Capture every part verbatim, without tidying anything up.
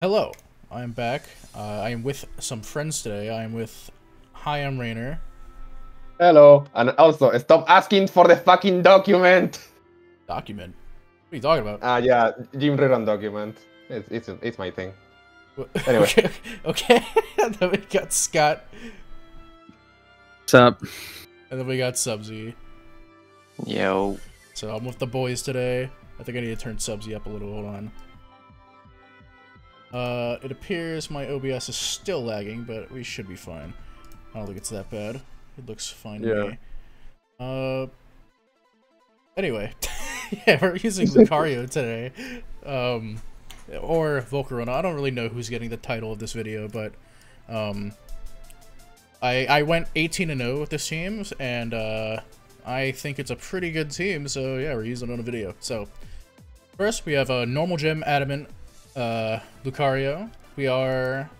Hello, I am back. Uh, I am with some friends today. I am with... Hi, I'm Rainer. Hello, and also, stop asking for the fucking document! Document? What are you talking about? Ah, uh, yeah, Jim Rerun document. It's, it's, it's my thing. Anyway. Okay, okay. And then we got Scott. What's up? And then we got Subzy. Yo. So I'm with the boys today. I think I need to turn Subzy up a little, hold on. Uh, it appears my O B S is still lagging, but we should be fine. I don't think it's that bad. It looks fine to yeah. me. Uh, anyway, yeah, we're using Lucario today, um, or Volcarona. I don't really know who's getting the title of this video, but um, I I went eighteen and oh with this team, and uh, I think it's a pretty good team. So yeah, we're using it on a video. So first we have a normal gym adamant. Uh, Lucario. We are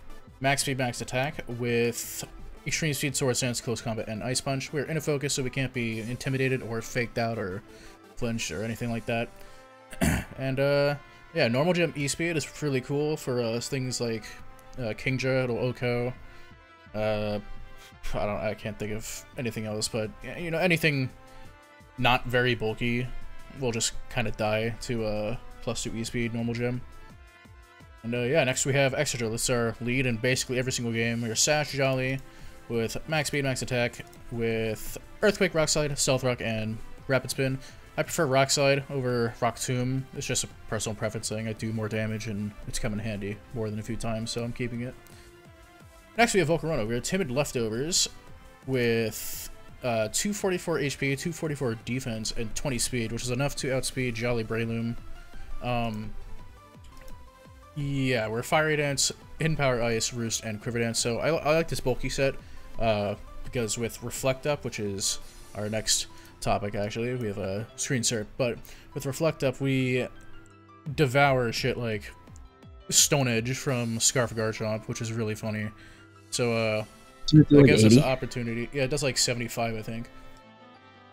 max speed, max attack with extreme speed, sword stance, close combat, and ice punch. We're in a focus, so we can't be intimidated or faked out or flinched or anything like that. And uh, yeah, normal gem E speed is really cool for uh, things like uh, Kingdra, Little Oko. Uh, I don't, I can't think of anything else, but you know, anything not very bulky will just kind of die to uh, plus two E speed normal gem. And uh, yeah, next we have Exeter. That's our lead in basically every single game. We're Sash Jolly with max speed, max attack, with Earthquake, Rock Slide, Stealth Rock, and Rapid Spin. I prefer Rock Slide over Rock Tomb. It's just a personal preference thing. I do more damage, and it's come in handy more than a few times, so I'm keeping it. Next we have Volcarona. We're Timid Leftovers with uh, two forty-four H P, two forty-four defense, and twenty speed, which is enough to outspeed Jolly Breloom. Um... Yeah, we're Fiery Dance, Hidden Power Ice, Roost, and Quiver Dance. So I, I like this bulky set uh, because with Reflect Up, which is our next topic, actually, we have a screen cert. But with Reflect Up, we devour shit like Stone Edge from Scarf Garchomp, which is really funny. So uh, it gives us an opportunity. Yeah, it does like seventy-five, I think.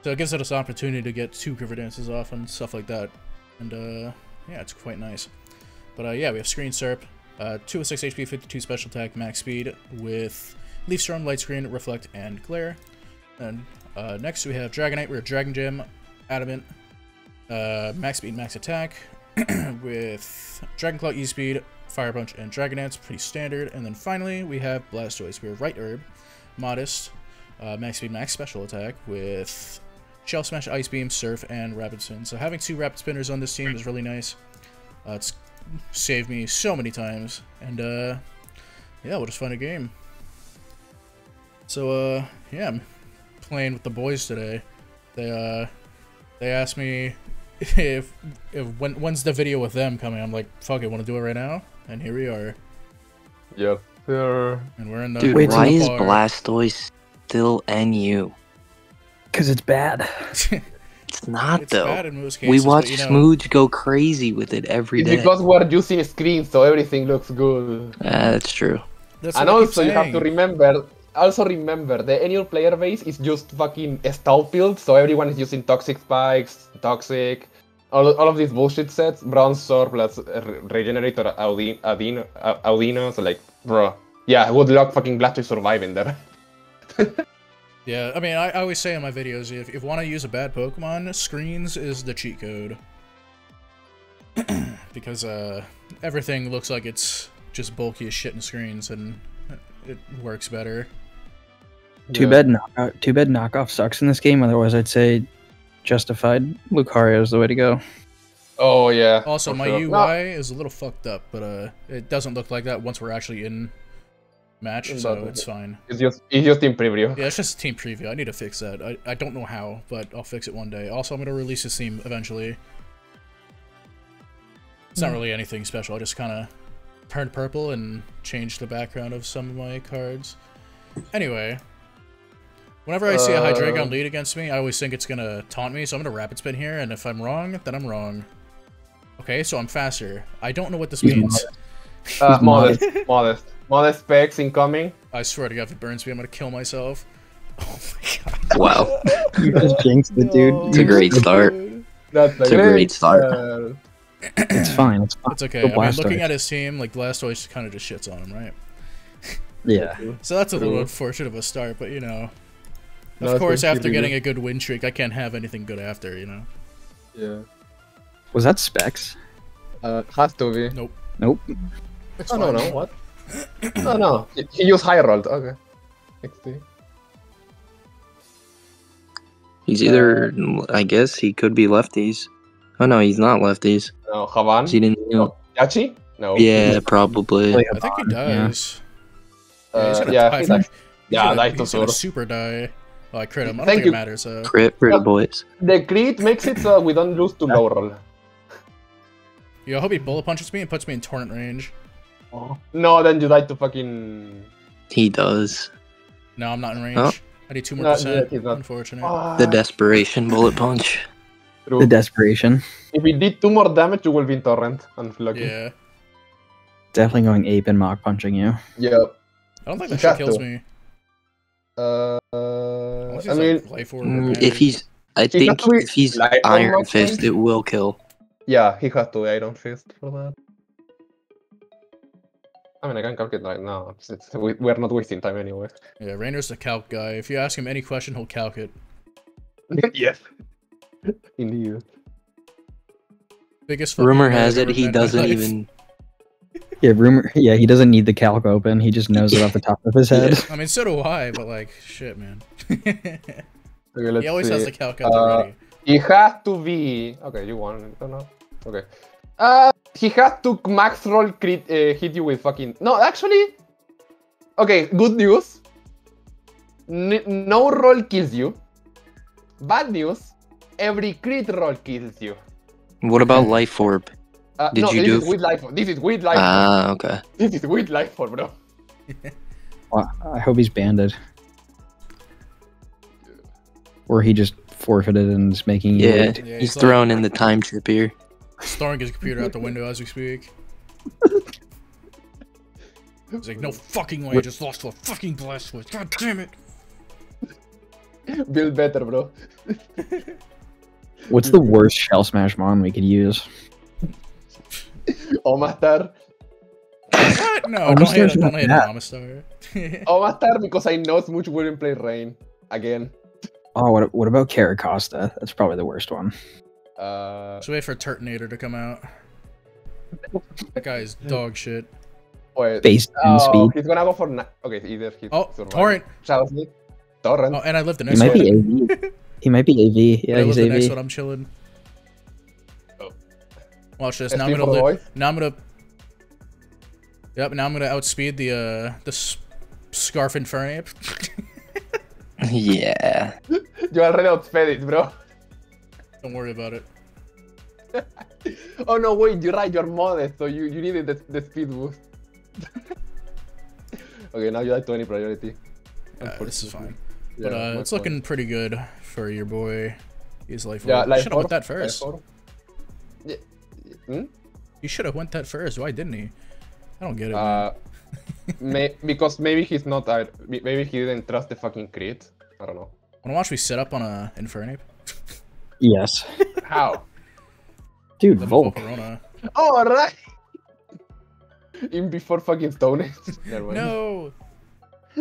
So it gives us an opportunity to get two Quiver Dances off and stuff like that. And uh, yeah, it's quite nice. But uh, yeah, we have Screen Serp, uh, two oh six H P, fifty-two special attack, max speed, with Leaf Storm, Light Screen, Reflect, and Glare. And uh, next we have Dragonite. We're Dragon Gym, Adamant, uh, max speed, max attack, with Dragon Claw, E Speed, Fire Punch, and Dragon Dance, pretty standard. And then finally we have Blastoise. We're Right Herb, Modest, uh, max speed, max special attack, with Shell Smash, Ice Beam, Surf, and Rapid Spin. So having two Rapid Spinners on this team is really nice. Uh, it's saved me so many times, and uh yeah, we'll just find a game. So uh yeah, I'm playing with the boys today. They uh they asked me if if when when's the video with them coming. I'm like, fuck it, want to do it right now, and here we are. Yep. Yeah. And we're in the dude. Wait, why is Blastoise still N U? Because it's bad. It's not, it's though. Bad in most cases, we watch, you know, Smooge go crazy with it every it's day. Because we're using screens, so everything looks good. Uh, that's true. That's and also, you have to remember. Also, remember the annual player base is just fucking Starfield, so everyone is using Toxic Spikes, Toxic, all, all of these bullshit sets, Bronze Sword plus uh, Regenerator, Audino, Audino, Audino. So like, bro, yeah, good luck fucking Blastoise surviving there. Yeah, I mean, I, I always say in my videos, if, if you want to use a bad Pokemon, screens is the cheat code. Because uh, everything looks like it's just bulky as shit in screens, and it works better. Too yeah. bad knockout, too bad knockoff sucks in this game, otherwise I'd say justified Lucario is the way to go. Oh, yeah. Also, my sure. U I no. is a little fucked up, but uh, it doesn't look like that once we're actually in... match, so it's fine. It's just, it's just team preview. Yeah, it's just team preview. I need to fix that. I, I don't know how, but I'll fix it one day. Also, I'm going to release this team eventually. It's not really anything special. I just kind of turned purple and changed the background of some of my cards. Anyway, whenever I see a Hydreigon lead against me, I always think it's going to taunt me, so I'm going to Rapid Spin here, and if I'm wrong, then I'm wrong. Okay, so I'm faster. I don't know what this means. Uh, modest, modest. Modest specs incoming. I swear to God, if it burns me, I'm gonna kill myself. Oh my God. Wow. You just jinxed the dude. No, it's a great start. That's like, it's a great start. Uh, It's fine. It's fine. It's okay. I mean, looking at his team, like Blastoise kind of just shits on him, right? Yeah. So that's a little unfortunate of a start, but you know, of no, course, after getting a good win streak, I can't have anything good after, you know. Yeah. Was that Specs? Uh, Hastovi. Nope. Nope. It's oh fine. no no what? oh no, he used Hyrule. Okay. X D. He's either, I guess he could be lefties. Oh no, he's not lefties. No, Havan? He didn't, you know. No. Yachi? No. Yeah, probably. I think he does. Yeah, uh, yeah he's, yeah, he's like, yeah, he's gonna, like he's gonna super die. Oh, I crit him. I don't Thank think you. it matters. So. Crit for the boys. The crit makes it so we don't lose to Laurel. Yo, I hope he bullet punches me and puts me in torrent range. Oh. No, then you like to fucking... He does. No, I'm not in range. Oh. I need two more no, percent, yeah, unfortunate. Oh. The desperation bullet punch. True. The desperation. If we did two more damage, you will be in torrent. Unlucky. Yeah. Definitely going ape and mock punching you. Yep. I don't think that shit kills to. me. Uh, I mean, mm, if he's, I he think if he's Iron Fist, it will kill. Yeah, he has to Iron Fist for that. I mean, I can calc it right now. It's, it's, we, we're not wasting time anyway. Yeah, Rainer's a calc guy. If you ask him any question, he'll calc it. Yes. Indeed. Biggest rumor has it he doesn't even. Yeah, rumor. Yeah, he doesn't need the calc open. He just knows it off the top of his head. Yeah. I mean, so do I. But like, shit, man. Okay, let's he always see. has the calc open uh, already. He has to be. Okay, you won. Oh no. Okay. Uh, he had to max roll crit, uh, hit you with fucking... No, actually... Okay, good news. N no roll kills you. Bad news. Every crit roll kills you. What about Life Orb? Uh, Did no, you this do... Is with life orb. This is with Life Orb. Ah, okay. This is with Life Orb, bro. Well, I hope he's banded. Or he just forfeited and is making... Yeah, yeah he's, he's thrown like... in the time trip here. Throwing his computer out the window as we speak. He's like, no fucking way, I just lost to a fucking Blastoise. God damn it. Build better, bro. What's the worst Shell Smash Mon we could use? Omastar. What? No, don't hate it. Don't hate Omastar. Omastar, because I know Smooch wouldn't play Rain again. Oh, what, what about Caracosta? That's probably the worst one. Uh, so wait for Turtonator to come out. That guy is dog shit. Wait, Based on oh, speed. He's gonna go for na okay. Either he's oh, surviving. Torrent. Shadow Sneak. Torrent. Oh, and I lived the next he might one. Be A V. He might be A V. Yeah, he's A V. The next one, I'm chilling. Oh. Watch this. Now I'm, gonna live, now I'm gonna. Yep. Now I'm gonna outspeed the uh the S Scarf Infernape. Yeah. You already outsped it, bro. Don't worry about it. Oh no, wait, you're right, you're modest, so you, you needed the, the speed boost. Okay, now you have twenty priority. Uh, this is fine. Yeah, but uh, it's looking point. pretty good for your boy. He's life yeah, life You should have went that first. Yeah. Hmm? You should have went that first, why didn't he? I don't get it. Uh, may because maybe he's not, uh, maybe he didn't trust the fucking crit. I don't know. Wanna watch me set up on a Infernape? Yes. How? Dude, Volk. Oh, right! Even before fucking Stone Age. No!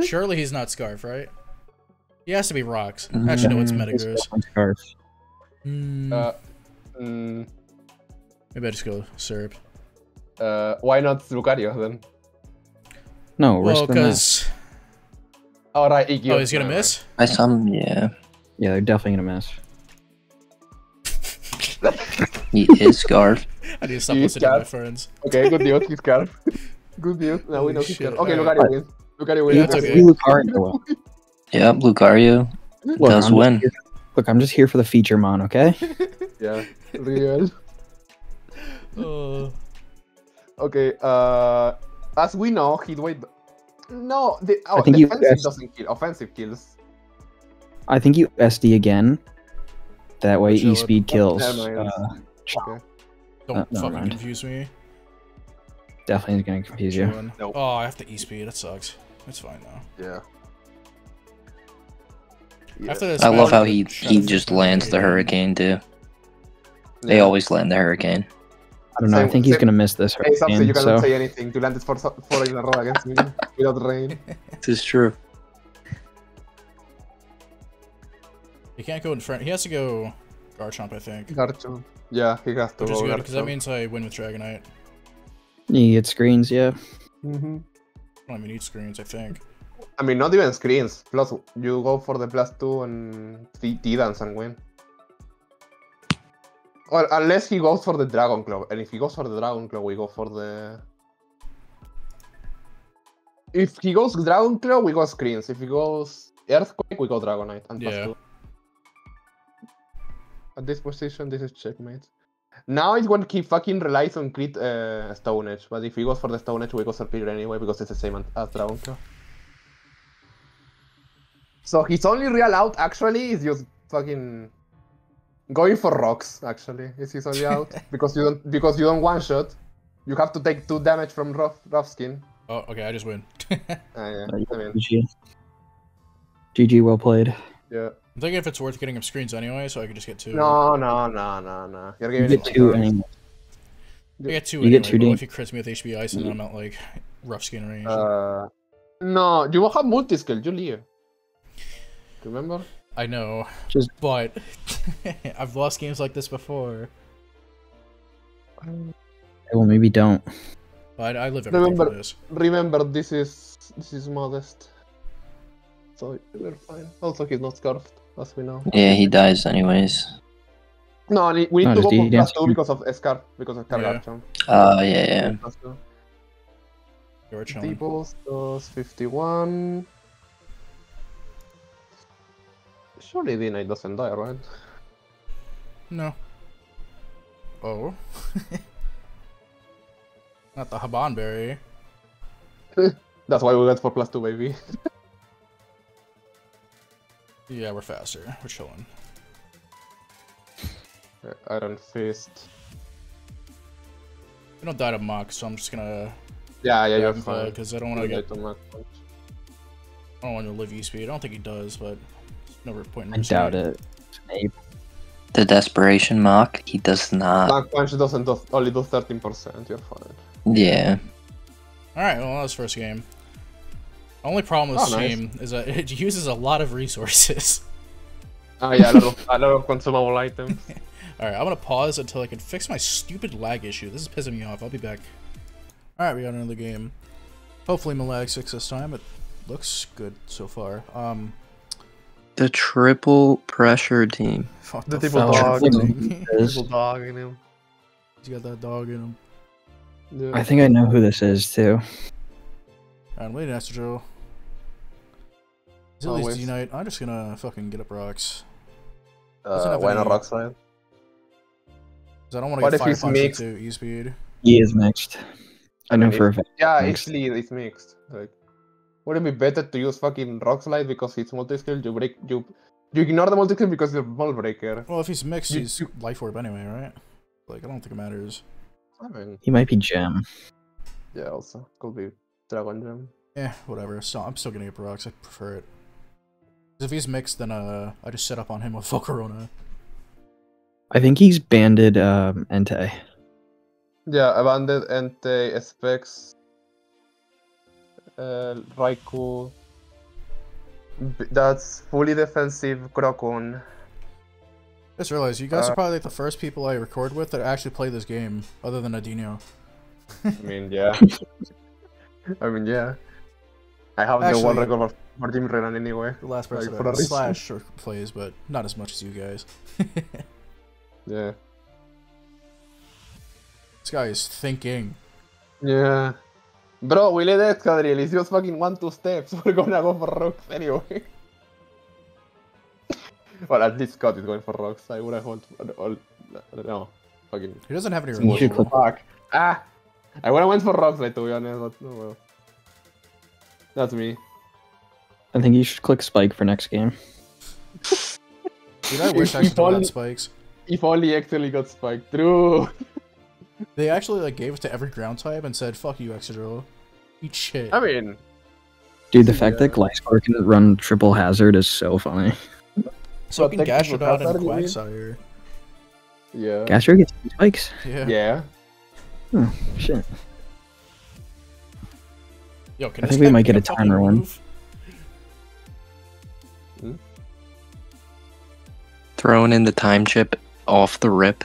Surely he's not Scarf, right? He has to be Rocks. Mm, Actually, no, it's Metagross. Mm. Uh, mm. Maybe I just go Serb. Uh, why not Lucario, then? No, we're well, because... Oh, right, Iggy. Oh, he's gonna miss? I saw him, yeah. Yeah, they're definitely gonna miss. He is Scarf. I need to stop listening to my friends. Okay, good deal, he's Scarf. Good deal. Now we know he's Scarf. Okay, Lucario wins. Lucario wins. Yeah, okay. Lucario. Yeah, Lucario Look, does I'm win. Look, I'm just here for the feature mon, okay? Yeah, real. Uh. Okay, uh... As we know, he'd wait... No, the, oh, the offensive S doesn't kill. Offensive kills. I think you S D again. That way, E speed kills. Uh, okay. Don't uh, no, fucking mind. confuse me. Definitely gonna confuse you. Nope. Oh, I have to E speed. That sucks. It's fine though. Yeah. yeah. After this I love how he he just lands the hurricane too. They yeah. always land the hurricane. I don't know. Same, I think he's going to miss this. Hey, Samson, hand, you cannot so. say anything. You landed four, four in a row against me without rain. This is true. He can't go in front. He has to go Garchomp, I think. Garchomp. Yeah, he has to Which go Which is good, because that means I win with Dragonite. You get screens, yeah. Mm-hmm. Well, I mean, you need screens, I think. I mean, not even screens. Plus, you go for the plus two and T-Dance and win. Well, unless he goes for the Dragon Claw, and if he goes for the Dragon Claw, we go for the... If he goes Dragon Claw, we go screens. If he goes Earthquake, we go Dragonite and plus yeah. two. At this position, this is checkmate. Now it's when he fucking relies on crit uh, Stone Edge, but if he goes for the Stone Edge, we go Serpigor anyway, because it's the same as Dragon Claw. So his only real out, actually, is just fucking... Going for rocks, actually, is his only out. Because you don't because you don't one-shot. You have to take two damage from rough, rough skin. Oh, okay, I just win. uh, yeah, I mean. G G. G G, well played. Yeah. I'm thinking if it's worth getting him screens anyway, so I could just get two. No, no, no, no, no. You, you get two anyway. I get two you anyway, get two if he crits me with H B Ice, and I'm at, like, rough skin range. Uh, no, you won't have multi-skill, you leave. Remember? I know, just... but I've lost games like this before. Well, maybe don't. But I live everything remember, for this. Remember, this is this is modest. So we're fine. Also, he's not scarfed, as we know. Yeah, he dies anyways. No, we need oh, to go for plus two because of Scarf, because of Garchomp. Oh, yeah, yeah. You're chilling. T-Pose does fifty-one. Surely D nine doesn't die, right? No. Oh. Not the Haban Berry. That's why we went for plus two, baby. Yeah, we're faster. We're chilling. Iron Fist. We don't die to Mach, so I'm just gonna... Yeah, yeah, you're fine. Because I don't want to get... I don't want to live E-Speed. I don't think he does, but... No, I doubt it. The Desperation Mach, he does not. Mach Punch doesn't do, only do thirteen percent, you're fine. Yeah. Alright, well, that was first game. Only problem with oh, this nice. game is that it uses a lot of resources. Oh, yeah, a lot of, a lot of consumable items. Alright, I'm gonna pause until I can fix my stupid lag issue. This is pissing me off. I'll be back. Alright, we got another game. Hopefully, my lag's fixed this time. It looks good so far. Um. The triple pressure team. Fuck the, the triple dog in him. Triple dog in him. He's got that dog in him. Yeah. I think I know who this is too. Alright, wait, Astro. Is it at least D-Knight? I'm just gonna fucking get up rocks. Uh, why not rock slide? Because I don't want to get fire punch to E-Speed. He is mixed. I know for a fact. Yeah, actually, it's mixed. Like. Wouldn't it be better to use fucking Rock Slide because it's multi-skill? You break, you, you ignore the multi-skill because you're ball breaker. Well, if he's mixed, you, he's you... Life Orb anyway, right? Like, I don't think it matters. I mean, he might be Gem. Yeah, also could be Dragon Gem. Yeah, whatever. So I'm still gonna get Brox. I prefer it. If he's mixed, then uh, I just set up on him with Volcarona. I think he's banded um, Entei. Yeah, banded Entei specs. Uh, Raikou. That's fully defensive Crocoon. I just realized you guys uh, are probably like the first people I record with that actually play this game, other than Adino. I mean, yeah. I mean, yeah. I have actually, the one record for, for Jim Renan anyway. The last person like, for a Slash or plays, but not as much as you guys. Yeah. This guy is thinking. Yeah. Bro, we let Excadrill, it's just fucking one, two steps, we're gonna go for rocks anyway. Well, at least Scott is going for rocks, I would have hold... All, no, fucking... He doesn't have any removal. Fuck. Ah! I would have went for rocks, like, to be honest, but no, well. That's me. I think you should click Spike for next game. Dude, I wish I still had Spikes. If only actually got Spike through. They actually like gave it to every ground type and said, "Fuck you, Excadrill. Eat shit." I mean, dude, the fact yeah. that Gliscor can run triple hazard is so funny. So can Gastrodon and Quagsire. Yeah. Gastrodon gets spikes. Yeah. Yeah. Hmm, shit. Yo, can I think we might get a timer one. Hmm? Throwing in the time chip off the rip.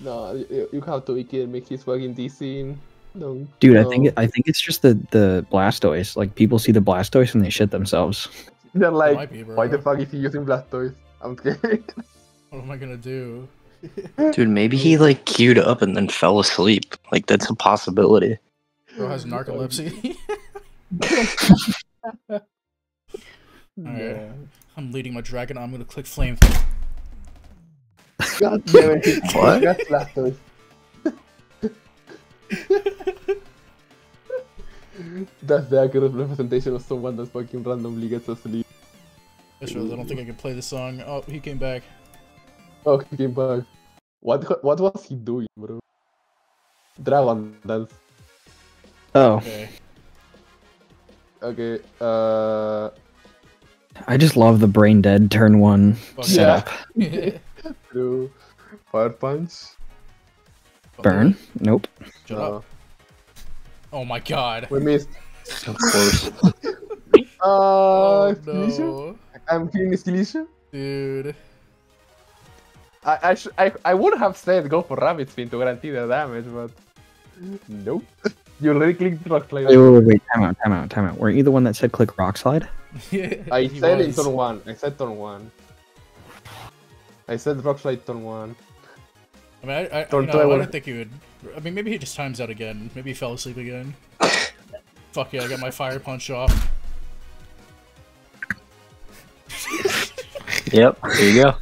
No, you, you have to make his fucking D C. No, dude, no. I think it, I think it's just the the Blastoise. Like people see the Blastoise and they shit themselves. They're like, be, why the fuck is he using Blastoise? I'm scared. What am I gonna do? Dude, maybe he like queued up and then fell asleep. Like that's a possibility. Bro has narcolepsy. Alright, yeah. I'm leading my dragon. I'm gonna click flame. God damn it! What? That's Blastoise. That's the accurate representation of someone that fucking randomly gets asleep. That's right, I don't think I can play the song. Oh, he came back. Oh, he came back. What what was he doing, bro? Dragon dance. Oh. Okay. Okay. Uh. I just love the brain dead turn one Fuck setup. Yeah. True. Fire punch. Burn? Nope. Shut uh, up. Oh my god. We missed. So close. uh, oh, no. I'm killing Skeletion? Dude. I I, sh I I would have said go for Rabbit Spin to guarantee the damage, but... Nope. You already clicked Rock Slide. Wait, wait, wait, time out, time out, time out. Weren't you the one that said click Rock Slide? Yeah, I said was. it turn one. I said turn one. I said Rock Slide turn one. I mean, I, I, don't, you know, don't I don't think he would. I mean, maybe he just times out again. Maybe he fell asleep again. Fuck yeah, I got my fire punch off. Yep, there you go.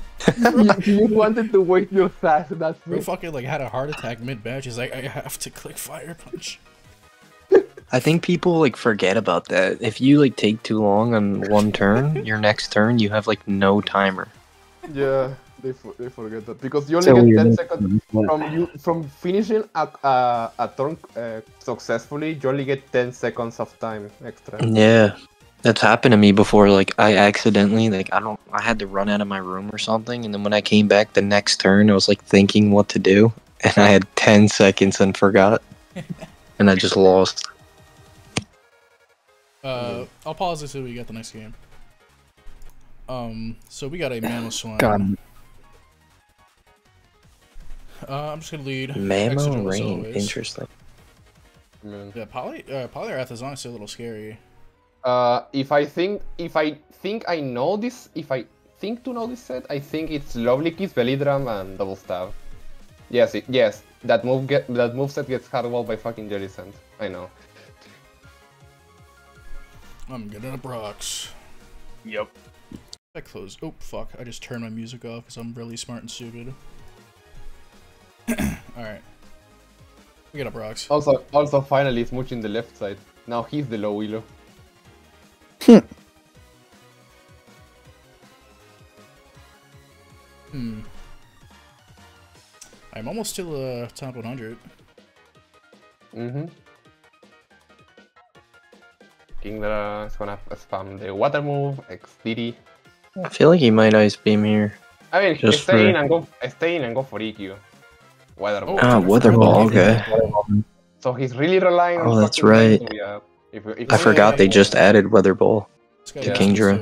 you, you wanted to wait your fast, and that's We fucking like had a heart attack mid-match. He's like, I have to click fire punch. I think people like forget about that. If you like take too long on one turn, your next turn you have like no timer. Yeah. They, for they forget that because you only so get ten seconds from you from finishing a a, a turn uh, successfully. You only get ten seconds of time extra. Yeah, that's happened to me before. Like I accidentally like I don't I had to run out of my room or something, and then when I came back the next turn, I was like thinking what to do, and I had ten seconds and forgot, and I just lost. Uh, I'll pause this until we get the next game. Um, so we got a Mamoswine. God. Uh, I'm just gonna lead. Mammo Rain, interesting. Mm. Yeah, Poly uh, Poliwrath is honestly a little scary. Uh, if I think, if I think I know this, if I think to know this set, I think it's Lovely Kiss, Belladrum, and Double Stab. Yes, it, yes, that move get that move set gets hardwalled by fucking Jellicent. I know. I'm getting a Brox. Yep. I close. Oh fuck! I just turned my music off because I'm really smart and suited. Alright. We got a Brox. Also, also finally it's Smooch in the left side. Now he's the low elo. hmm. I'm almost still uh, top one hundred. Mm-hmm. Kingdra is gonna spam the water move, X D D. I feel like he might Ice Beam here. I mean, just stay, for... in and go, stay in and go for E Q. Weatherball. Oh, ah, Weatherball, okay. So he's really relying on... Oh, that's right. If, if, if I forgot they just added Weatherball to yeah. Kingdra.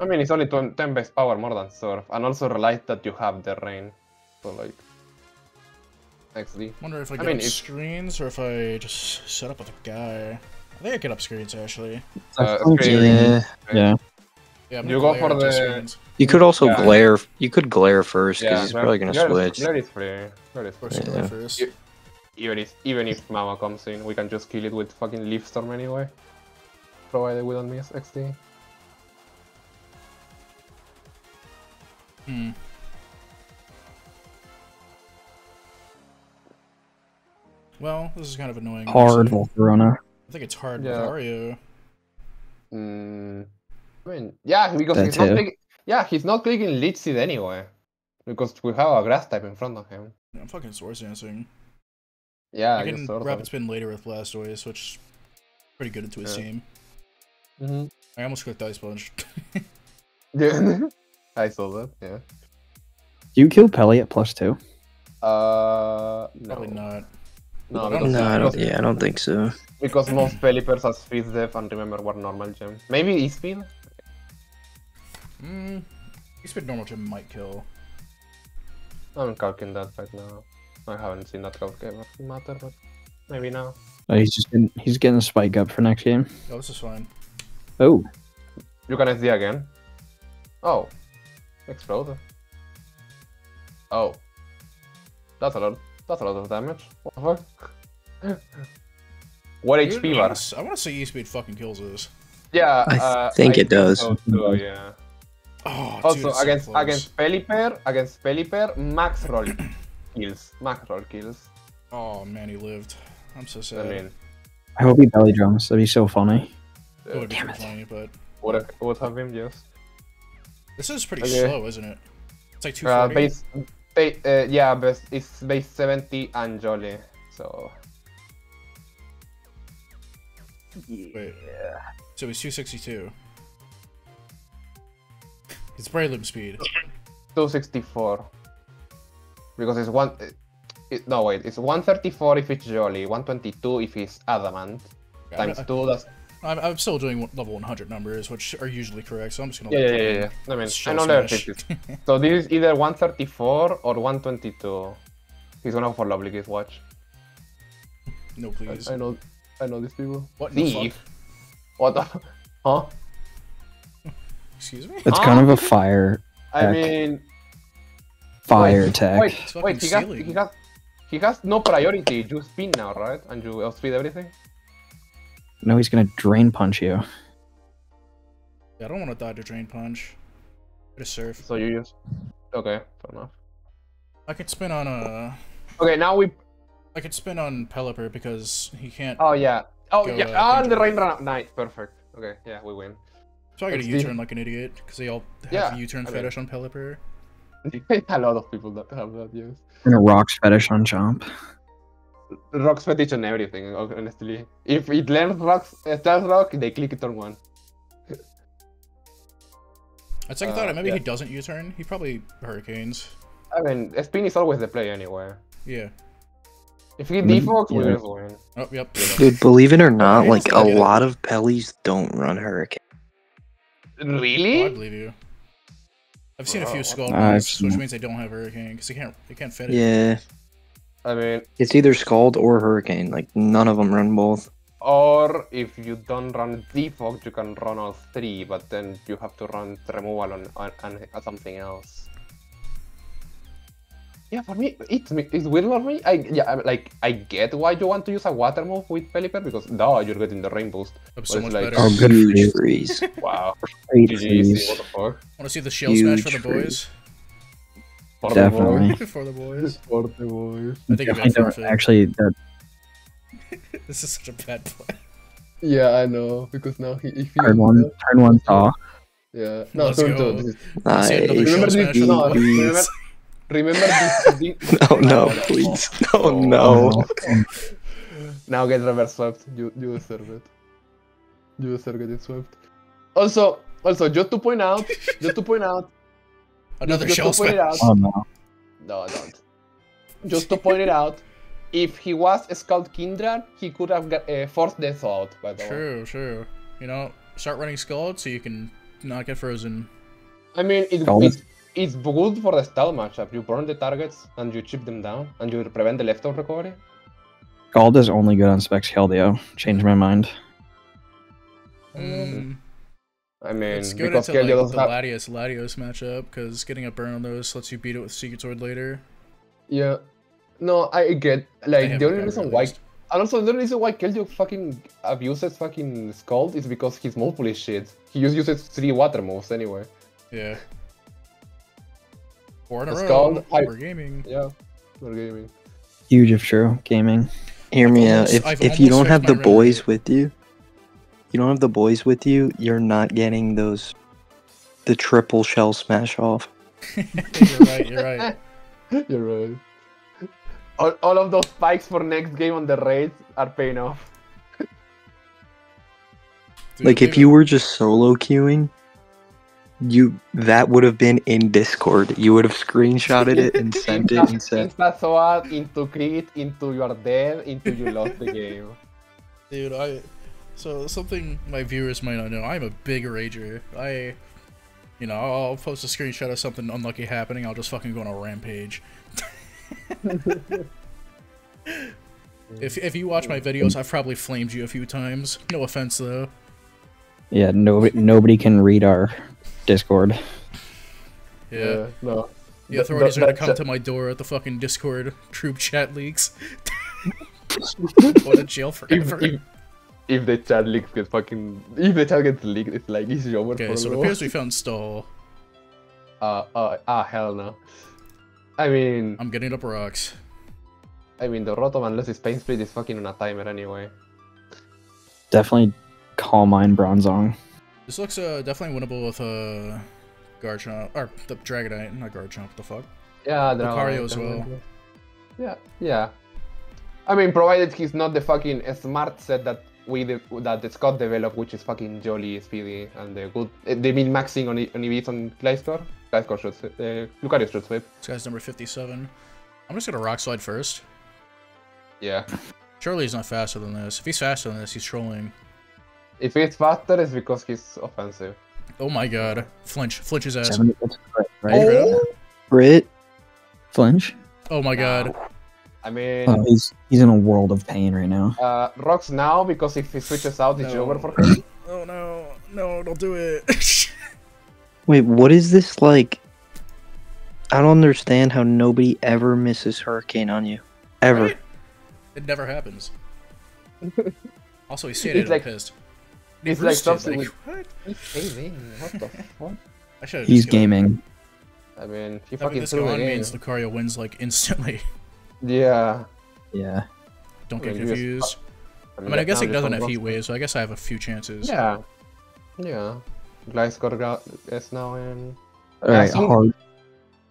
I mean, it's only ten base power more than Surf, and also realize that you have the rain. So, like... X D. Wonder if I get I mean, up it's... screens, or if I just set up with a guy. I think I get up screens, actually. Uh, screen. Yeah. Yeah. Yeah, you go for the. Screens. You could also yeah. glare. You could glare first because yeah, he's glare, probably gonna glare switch. Is, glare is free. Glare is free. Yeah. Glare first. You, even if even if Mama comes in, we can just kill it with fucking Leaf Storm anyway, provided we don't miss X D. Hmm. Well, this is kind of annoying. Hard Volcarona. I think it's hard yeah. with Ario. Hmm. I mean, yeah, because that he's too. not clicking. Yeah, he's not clicking Leech Seed anyway, because we have a Grass type in front of him. Yeah, I'm fucking Swords Dancing. Yeah, I, I can Rapid Spin later with Blastoise, which is pretty good into his yeah. team. Mm-hmm. I almost clicked Ice Punch. yeah, I saw that. Yeah. Do you kill Pelly at plus two? Uh, no. Probably not. No, no, no I don't, yeah, I don't think so. Because most pelipers are speed, def, and remember what normal gem. Maybe E-speed? Hmm. E-speed normal gem might kill. I'm calcing that right now. I haven't seen that calc ever matter, but maybe now. Oh, he's just been, he's getting a spike up for next game. Oh, this is fine. Oh. You can S D again. Oh. Explode. Oh. That's a lot. That's a lot of damage. What the fuck? What Dude, H P bar? I want to see E-speed fucking kills this. Yeah, I uh, think I it think does. So too, yeah. Oh, also, dude, against so against Pelipper, against Pelipper, max roll kills, max roll kills. Oh man, he lived. I'm so sad. I mean, I hope he belly drums. That'd be so funny. It would be Damn so it. funny, but would would have him yes. This is pretty okay. slow, isn't it? It's like two forty. Uh, base, base, uh, yeah, base, it's base seventy and Jolly, so... Yeah. Wait, so he's two sixty-two. It's prelim speed. two sixty-four. Because it's one... It, no, wait, it's one thirty-four if it's Jolly, one twenty-two if it's Adamant. Yeah, times I, two, that's... I'm, I'm still doing level one hundred numbers, which are usually correct, so I'm just gonna... Yeah, yeah, yeah, yeah. I mean, I know there it is. So this is either one thirty-four or one twenty-two. He's gonna go for Lovely Kiss, watch. No, please. I, I know I know these people. What the fuck? What the... Huh? Excuse me? It's huh? kind of a fire tech. I mean... Fire wait, tech. Wait, wait he, has, he, has, he has no priority. You spin now, right? And you outspeed everything? No, he's gonna drain punch you. Yeah, I don't want to die to drain punch. I just surf. So you just... Okay, fair enough. I could spin on a... Okay, now we... I could spin on Pelipper because he can't... Oh, yeah. Oh, yeah. On oh, the rain run up. Nice, perfect. Okay, yeah, we win. So I got a U-turn like an idiot because they all have yeah, U-turn I mean, fetish on Pelipper. A lot of people that have that, yes. And a Rocks fetish on Chomp. Rocks fetish on everything, honestly. If it learns Rocks, it learns Rock, they click it on one. I second thought, uh, maybe yeah. he doesn't U-turn. He probably Hurricanes. I mean, spin is always the play anyway. Yeah. If he defaults, we just win. Oh, yep. Dude, believe it or not, yeah, like, a good. lot of Pellies don't run Hurricane. Really? Oh, I believe you. I've seen oh, a few Scald moves, which means they don't have Hurricane because they can't they can't fit it. Yeah. I mean, it's either Scald or Hurricane. Like none of them run both. Or if you don't run Defog, you can run all three, but then you have to run removal on, on, on something else. Yeah, for me, it's it's weird for me. I yeah, I, like I get why you want to use a water move with Pelipper because no, you're getting the rain boost. It's so much like, better. Oh, good huge freeze! Wow. G G, what the fuck? Want to see the shell huge smash for the boys? For Definitely. The boys. For the boys. For the boys. I think I don't actually. That... This is such a bad play. Yeah, I know because now he, if he turn one, uh, turn one saw. Yeah. No, Let's turn go. two. Nice. Remember this. Remember this. this oh no, no, please. No, oh, no. no. Now get reverse swept. You, you deserve it. You deserve getting swept. Also, also, just to point out, just to point out. Another just, shell just swept. Out, oh no. No, don't. Just to point it out, if he was a Scald Kindred, he could have got, uh, forced Death out, by the way. True, true. You know, start running Scald so you can not get frozen. I mean, it. it It's good for the style matchup. You burn the targets and you chip them down and you prevent the leftover recovery. Scald is only good on Specs Keldeo. Changed my mind. Mm. I mean, it's good because until Keldeo like, the have... Latios Latios matchup because getting a burn on those lets you beat it with Secret Sword later. Yeah. No, I get like I the only reason why, and also the reason why Keldeo fucking abuses fucking Scald is because his move pool is shit. He just uses three water moves anyway. Yeah. Four in a row. We're gaming. Yeah, we're gaming. Huge if true. Gaming. Hear me out. If if you don't have the boys with you, you don't have the boys with you, you're not getting those, the triple shell smash off. You're right, you're right. You're right. All, all of those spikes for next game on the raids are paying off. Dude, like if you were just solo queuing, You that would have been in Discord. You would have screenshotted it and sent it and said InstaSwat into Crit, into you are dead, into you lost the game. Dude, I so something my viewers might not know, I'm a big rager. I you know, I'll post a screenshot of something unlucky happening, I'll just fucking go on a rampage. if if you watch my videos, I've probably flamed you a few times. No offense though. Yeah, no nobody can read our Discord. Yeah. yeah no. Yeah, authorities no, no, are gonna come to my door at the fucking Discord troop chat leaks. Go to jail forever. If, if, if the chat leaks get fucking, if the chat gets leaked, it's like easy over. Okay, for so it appears we found Stall. Uh, uh, ah, hell no. I mean, I'm getting up rocks. I mean, the Rotom, unless his pain speed is fucking on a timer anyway. Definitely call mine Bronzong. This looks uh, definitely winnable with uh, Garchomp, or the Dragonite, not Garchomp, what the fuck? Yeah, Lucario as well. Yeah, yeah. I mean, provided he's not the fucking smart set that we de that the Scott developed, which is fucking Jolly, Speedy, and the good. Uh, they've been maxing on on E Vs on Clystor. Clystor should, uh, Lucario should sweep. This guy's number fifty-seven. I'm just gonna Rock Slide first. Yeah. Surely he's not faster than this. If he's faster than this, he's trolling. If he's faster, it's because he's offensive. Oh my god. Flinch. Flinch his ass. seventy, that's correct, right? Oh. Crit. Flinch. Oh my god. I mean... Oh, he's, he's in a world of pain right now. Uh, Rocks now, because if he switches out, it's no. over for him. Oh no. No, don't do it. Wait, what is this like? I don't understand how nobody ever misses Hurricane on you. Ever. Right? It never happens. Also, he stated like, pissed. It's like something. Like, what? He's gaming. What the fuck? He's gaming. I mean, he fucking threw the game. Means Lucario wins like instantly. Yeah. Yeah. Don't get confused. I mean, I guess he doesn't have Heat Wave, so I guess I have a few chances. Yeah. Yeah. Gliscor got S now in. All right, hard.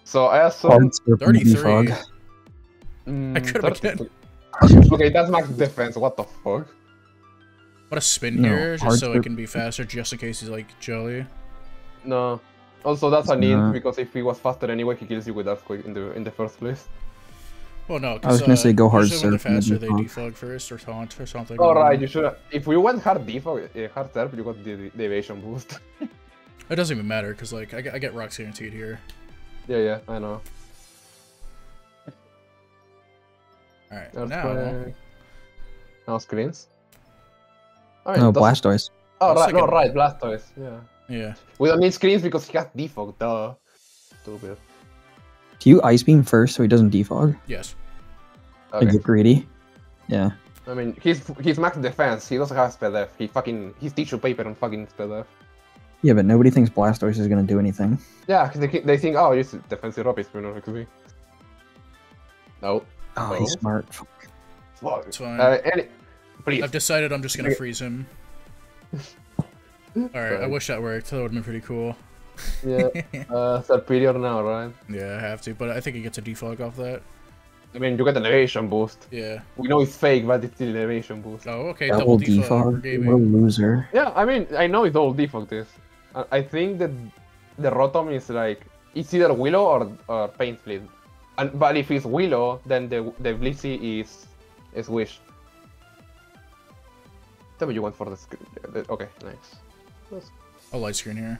So I assume thirty-three. I could have been. Okay, that's max defense. What the fuck? What a spin no, here, just so it can be faster, just in case he's like Jelly. No. Also, that's a need nah. because if he was faster anyway, he kills you with Earthquake in the in the first place. Well, no. I was gonna uh, say go hard surf. Faster, they defog first or taunt or something. All right, you should. If we went hard defog, uh, hard surf, you got the deviation boost. It doesn't even matter because like I get, I get rocks guaranteed here. Yeah, yeah, I know. All right, Earthquake. now. Now screens. I mean, no, Blastoise. Oh, right, no, right, Blastoise, yeah. Yeah. We don't need screens because he got defog, duh. Stupid. Do you Ice Beam first so he doesn't defog? Yes. Okay. Like, get greedy? Yeah. I mean, he's, he's max defense, he doesn't have Spell Def. He fucking, he's tissue paper on fucking Spell Def. Yeah, but nobody thinks Blastoise is gonna do anything. Yeah, because they, they think, oh, he's defensive Ropi's, you know, it could be. No. Oh, no. He's smart. Fuck. Fuck. It's fine. Uh, any Please. I've decided I'm just gonna freeze him. Alright, right. I wish that worked. That would've been pretty cool. Yeah, uh, Serpillion now, right? Yeah, I have to, but I think he gets a defog off that. I mean, you get an elevation boost. Yeah. We know it's fake, but it's still an elevation boost. Oh, okay, double, double defog. defog. What a loser. Yeah, I mean, I know it's double defog this. I think that the Rotom is like, it's either Willow or, or Pain Split. And, but if it's Willow, then the, the Blissey is, is Wish. Tell me you want for the screen. Okay, nice. A light screen here.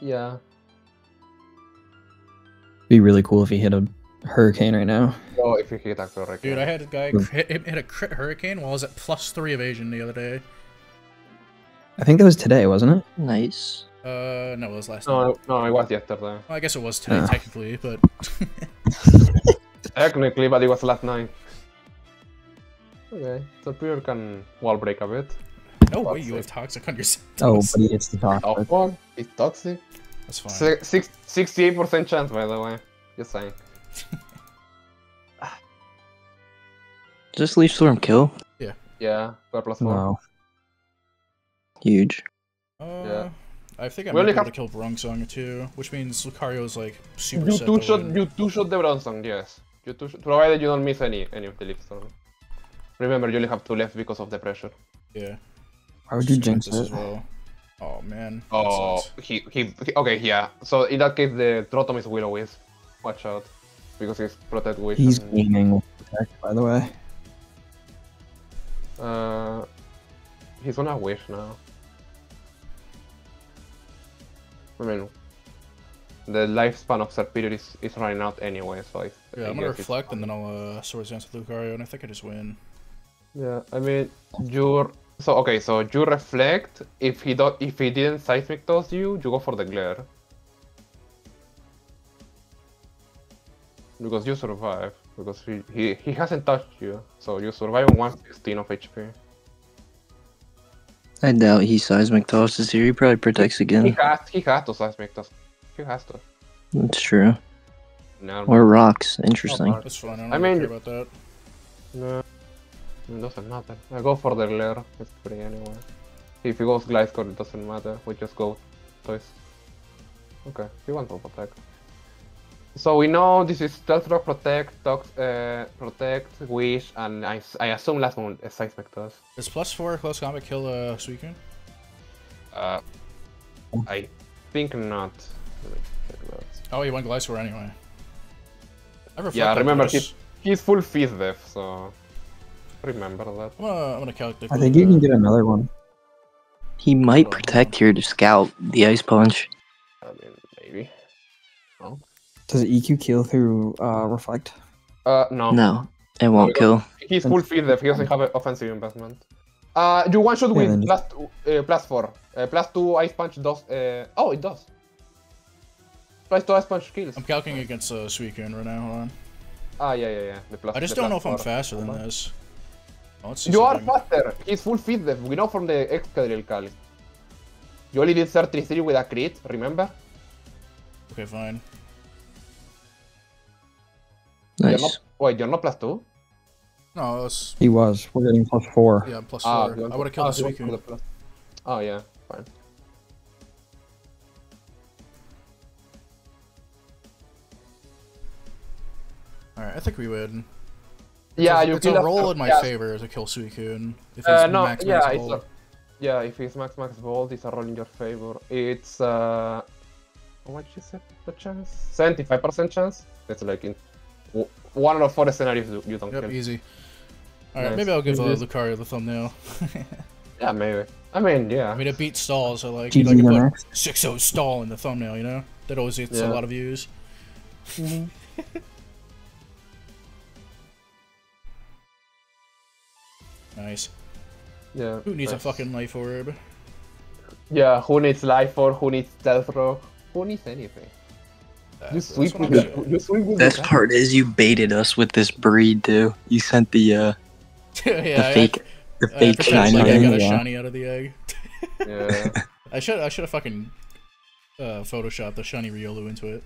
Yeah. Be really cool if he hit a hurricane right now. Oh, if he hit a hurricane. Dude, I had a guy hit, hit a crit hurricane while I was at plus three evasion the other day. I think that was today, wasn't it? Nice. Uh, no, it was last no, night. No, it was yesterday. Well, I guess it was today, oh. technically, but. Technically, but it was last night. Okay, so Pierre can wall break a bit. No toxic. Way, you have toxic on your side. Oh, but it's the toxic. Oh, well, it's toxic. That's fine. sixty-eight percent chance, by the way. Just saying. Just Leech Storm kill? Yeah. Yeah, plus one. Wow. Huge. Uh, yeah. I think I'm really able to kill Bronzong too, which means Lucario's like super set. You two-shot the Bronzong, yes. You two provided you don't miss any, any of the Leech Storm. Remember, you only have two left because of the pressure. Yeah. How would you jinx it? As well. Oh man. Oh, he, he he. Okay, yeah. So in that case, the Rotom is Willow is. Watch out, because he's protect with. He's and... gaining protect, by the way. Uh, he's gonna wish now. I mean, the lifespan of Serpidor is, is running out anyway, so I. Yeah, I I'm gonna reflect it's... and then I'll uh, Swords Dance with Lucario, and I think I just win. Yeah, I mean, you're. So okay, so you reflect. If he don't, if he didn't seismic toss you, you go for the glare. Because you survive. Because he he, he hasn't touched you, so you survive on one sixteen of H P. I doubt he seismic tosses here. He probably protects again. He has he has to seismic toss. He has to. That's true. No, or rocks. Interesting. Oh, that's fine. I don't I mean, care about that. No. It doesn't matter. I go for the glare, it's free anyway. If he goes Gliscor, it doesn't matter, we just go twice. Okay, he wants to protect. So we know this is Stealth Rock, Protect, Tox, uh, Protect, Wish, and I, I assume last one is Seismic Toss. Does plus four close combat kill uh, Suicune? Uh, I think not. Let me check that. Oh, he went Gliscor anyway. I yeah, remember, he's, he's full Fizz Def, so... Remember that. I'm gonna, I'm gonna calculate. I think you can get another one. He might oh, protect here to scout the ice punch. I mean, maybe. No. Does E Q kill through uh, reflect? Uh, no. No, it won't kill. He's full feed def. He doesn't have an offensive investment. Uh, you one shot with plus uh, plus four, uh, plus two ice punch does. Uh, oh, it does. Plus two ice punch kills. I'm calculating against uh, Suicune right now. Hold on. Ah, yeah, yeah, yeah. The plus, I just the don't know if I'm faster than this. You something. Are faster! He's full feed def, we know from the Excadrill Cali. You only did thirty-three with a crit, remember? Okay, fine. Nice. You're not, wait, you're not plus two? No, was... He was. We're getting plus four. Yeah, plus four. Ah, I would've killed this weekend. Oh, yeah, fine. Alright, I think we win. Yeah, it's you a, it's a roll up, in my yeah. favor to kill Suicune. If uh, no, max, yeah, max it's a, yeah, if he's max max bolt, it's a roll in your favor. It's uh, what you said the chance? Seventy-five percent chance. That's like in one out of four scenarios you don't yep, kill. Easy. All right, nice. Maybe I'll give uh, Lucario the thumbnail. Yeah, maybe. I mean, yeah. I mean, it beats stall, so like you can put six oh stall in the thumbnail. You know, that always gets yeah. a lot of views. Mm-hmm. Nice. Yeah. Who needs nice. a fucking life orb? Yeah, who needs life orb? Who needs stealth rock? Who needs anything? That's, you sweep with the, you sweep with Best part is you baited us with this breed too. You sent the uh, yeah, the fake, the I, fake I shiny. Like I got a shiny out of the egg. Yeah. I should, I should have fucking uh, photoshopped the shiny Riolu into it.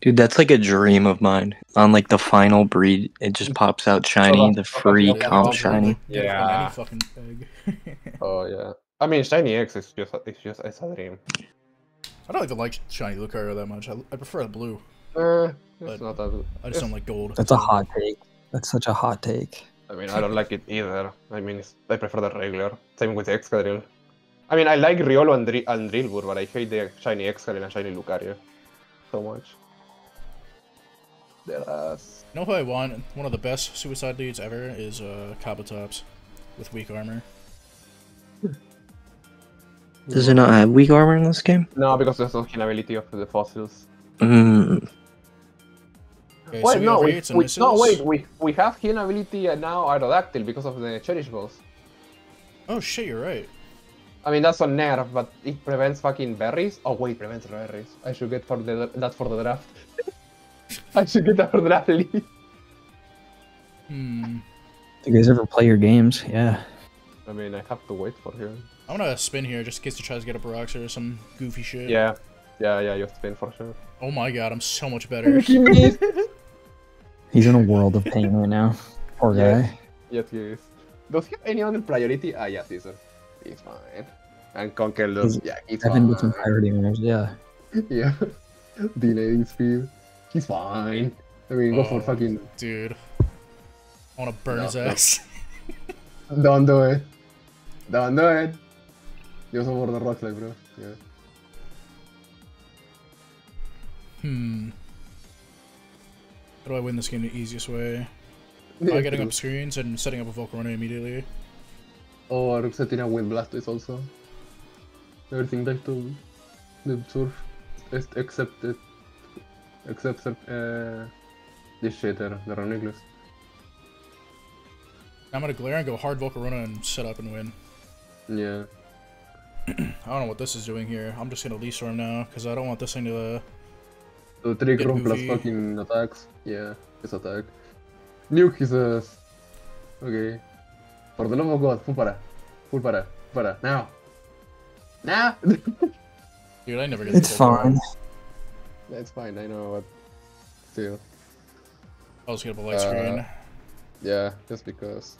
Dude, that's like a dream of mine. On like the final breed, it just pops out shiny, oh, the free oh, yeah, comp shiny. Yeah. Oh yeah. I mean, shiny X is just it's just it's a dream. I don't even like shiny Lucario that much. I, I prefer the blue. Uh, it's not that. I just don't like gold. That's a hot take. That's such a hot take. I mean, I don't like it either. I mean, it's, I prefer the regular. Same with Excadrill. I mean, I like Riolu and, Dri and Drillbur, but I hate the shiny Excadrill and shiny Lucario so much. You know who I want? One of the best suicide leads ever is uh, Kabutops with weak armor. Does it not have weak armor in this game? No, because there's no inability of the fossils. Mm. Okay, wait, so no, we, we, no, wait, we, we have inability and now Aerodactyl because of the Cherish Balls. Oh shit, you're right. I mean, that's a nerf, but it prevents fucking berries. Oh wait, prevents berries. I should get for the, that for the draft. I should get that for the draft lead. Hmm. Do you guys ever play your games? Yeah. I mean, I have to wait for him. I'm gonna spin here just in case he tries to get a Baroxer or some goofy shit. Yeah. Yeah, yeah, you spin for sure. Oh my god, I'm so much better. He's in a world of pain right now. Poor yes. guy. Yes, he is. Does he have any other priority? Ah, yeah, Caesar. He's fine. And Conquer Luz. Yeah, he's fine. With some priority winners, yeah. Yeah. Delaying speed. He's fine. I mean, go oh, for fucking... Dude. I wanna burn no. his ass. Don't do it. Don't do it. He was over the rock like, bro. Yeah. Hmm. How do I win this game the easiest way? By yeah, getting up screens and setting up a Volcarona immediately. Oh, Ruxatina with Blastoise also. Everything back to the surf, except it, except uh, this shader, the Runiculus. I'm gonna glare and go hard Volcarona and set up and win. Yeah. I don't know what this is doing here. I'm just gonna Leaf Storm now, because I don't want this thing to... Uh, so three Chrome plus fucking attacks. Yeah, it's attack. Nuke is a... Okay. For the love of God, full para. Full para. Para. Now! Now! Dude, I never get it's fine. That's fine, I know, but... Still. I was gonna get a light uh, screen. Yeah, just because.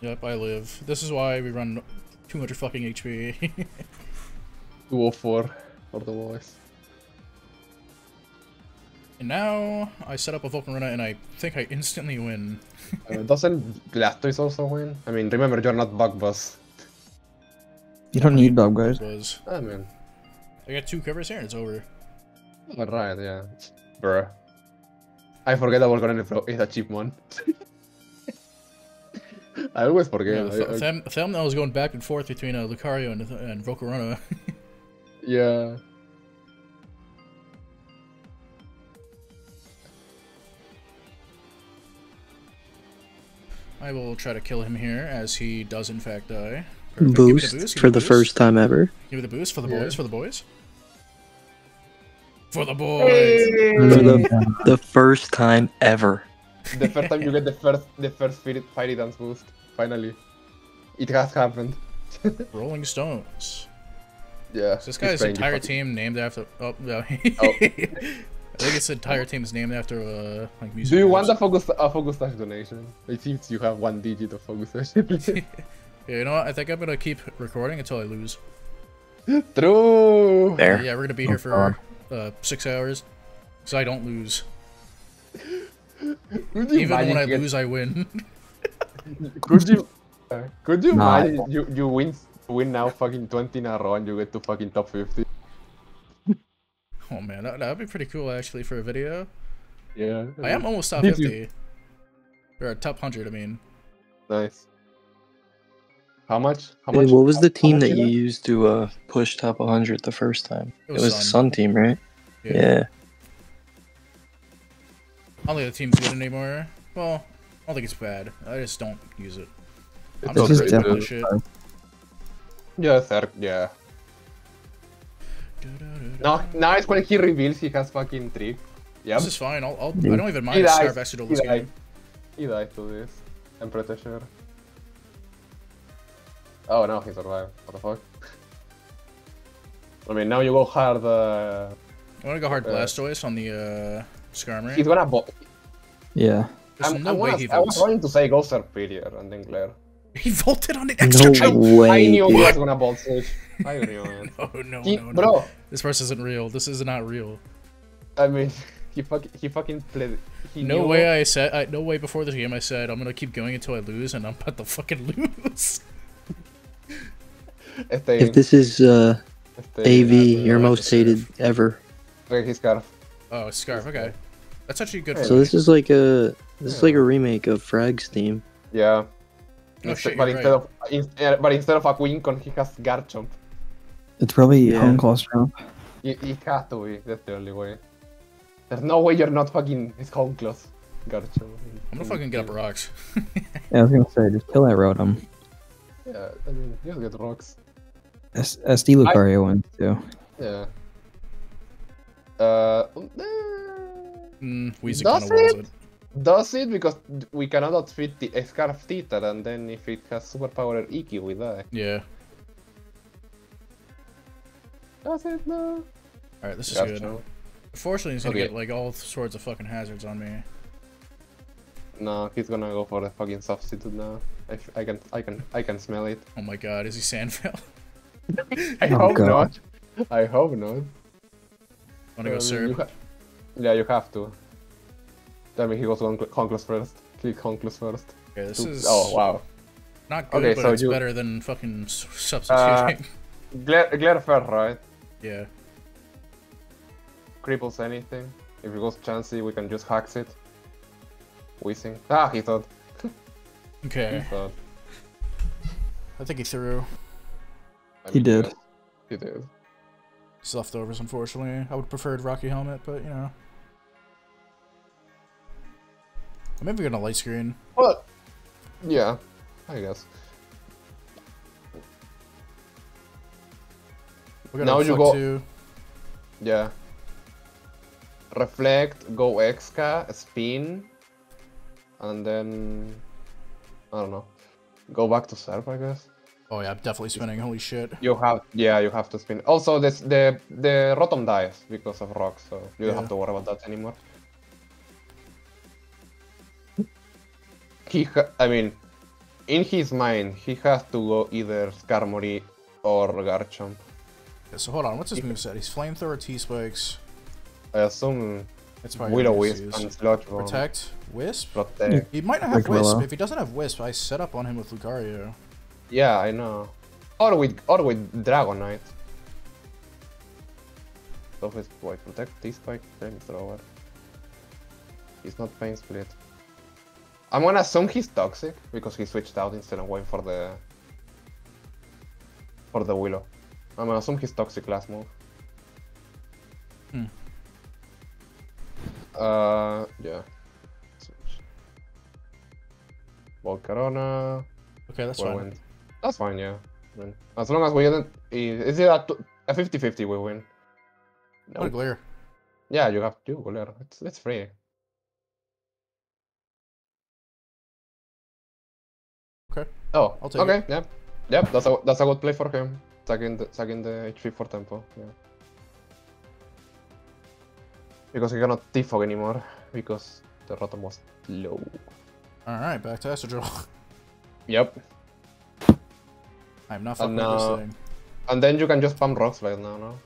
Yep, I live. This is why we run two hundred fucking H P. two oh four for the lowest. And now I set up a Volcarona and I think I instantly win. uh, doesn't Blastoise also win? I mean, remember, you're not Bug Buzz. You don't need Bug Buzz. I mean, I got two covers here and it's over. Alright, yeah. Bruh. I forget that Volcarona is a cheap one. I always forget. Yeah, I, I... Th Thelm was going back and forth between uh, Lucario and, and Volcarona. Yeah. I will try to kill him here, as he does in fact die. Perfect. Boost, boost for the boost. First time ever. Give me the boost for the yeah. boys, for the boys. For the boys! Hey. For the, the first time ever. The first time you get the first the first Fiery Dance boost, finally. It has happened. Rolling Stones. Yeah. So this guy's entire team named after... Oh, no. Oh. I think its entire team is named after uh, like music. Do you want a Focus a Focus Stash donation? It seems you have one digit of Focus Stash. Yeah, you know what? I think I'm gonna keep recording until I lose. True. There. Yeah, we're gonna be here for uh, six hours, so I don't lose. Even when I lose, I win. Could you? Uh, could you? Nah, you you win win now fucking twenty in a row and you get to fucking top fifty. Oh man, that would be pretty cool actually for a video. Yeah. I am almost top fifty. Or top one hundred, I mean. Nice. How much? How much? Hey, what was the team that you used to uh, push top one hundred the first time? It was, it was Sun. the Sun team, right? Yeah. yeah. I don't think the team's good anymore. Well, I don't think it's bad. I just don't use it. I'm it's just gonna push it. Yeah, Therk, yeah. No, now it's when he reveals he has fucking trick. Yeah. This is fine. I'll, I'll, I don't even mind if Starve actually does this game. He died to this. I'm pretty sure. Oh, now he survived. What the fuck? I mean, now you go hard. Uh, I want to go hard uh, Blastoise on the uh, Skarmory. He's gonna bot. Yeah. I'm, no I, way was, he I was trying to say go Serpillier and then Glare. He vaulted on the extra jump! No I knew he was gonna bolt switch. I knew it. No, no, he, no, no. Bro. This verse isn't real. This is not real. I mean, he, fuck, he fucking played it. No way it. I said, I, no way before this game I said, I'm gonna keep going until I lose, and I'm about to fucking lose. If this is uh, A V, your most hated ever. Wait, he's got a... Oh, Scarf, okay. That's actually good for So me. This is like a, this yeah. is like a remake of Frag's theme. Yeah. No shit, but, instead right. of, in, uh, but instead of a Quincon, he has Garchomp. It's probably yeah. Hornclaw. It, it has to be, that's the only way. There's no way you're not fucking... It's Hornclaw. Garchomp. I'm gonna fucking get up rocks. Yeah, I was gonna say, just kill that Rotom. Yeah, I mean, you just get rocks. S SD Lucario I... wins, too. Yeah. Uh... Mm, Weezy kinda walls it. Does it? Because we cannot outfit the Scarf Titer, and then if it has superpower Iki, we die. Yeah. Does it though? Alright, this is gotcha. good. Fortunately, he's gonna okay. get like all sorts of fucking hazards on me. No, he's gonna go for the fucking substitute now. I, I can, I can, I can smell it. Oh my God, is he Sandfell? I oh hope God. not. I hope not. Wanna go um, Serb? You yeah, you have to. I mean, he goes on Conclus first. He Conclus first. Okay, this Oops. is... Oh, wow. Not good, okay, but so it's you... better than fucking substituting. Uh, Glare, glare fair, right? Yeah. Cripples anything. If it goes Chansey, we can just hacks it. Weezing. Ah, he thought. Okay. He thought. I think he threw. I he mean, did. He did. It's leftovers, unfortunately. I would have preferred Rocky Helmet, but you know. I'm maybe gonna light screen. What? Yeah, I guess. We're gonna now you go. Two. Yeah. Reflect, go X K, spin, and then I don't know. Go back to serve, I guess. Oh yeah, I'm definitely spinning. Holy shit! You have yeah, you have to spin. Also, this the the Rotom dies because of rocks, so you yeah. don't have to worry about that anymore. He, ha I mean, in his mind, he has to go either Skarmory or Garchomp. Yeah, so hold on, what's his moveset? He's Flamethrower, T-Spikes. I assume it's Will-O-Wisp and Sludge Bomb. Protect? Wisp? Protect. He might not have Wisp. If he doesn't have Wisp, I set up on him with Lucario. Yeah, I know. Or with, or with Dragonite. So his like, Protect, T-Spike, Flamethrower. He's not Pain Split. I'm gonna assume he's Toxic, because he switched out instead of going for the... for the Willow. I'm gonna assume he's Toxic last move. Hmm. Uh, yeah. Switch. Volcarona. Okay, that's fine. Win. That's fine, yeah. Win. As long as we didn't... Is it a fifty fifty we win? No. What a glare. Yeah, you have to glare. It's, it's free. Okay. Oh, I'll take okay, it. Yep. Yep, that's a, that's a good play for him. Taking the, taking the H P for tempo, yeah. Because he cannot T-Fog anymore, because the Rotom was low. Alright, back to Astrodrill. Yep. I'm not fucking with this thing. And then you can just pump Rock Slide now, no?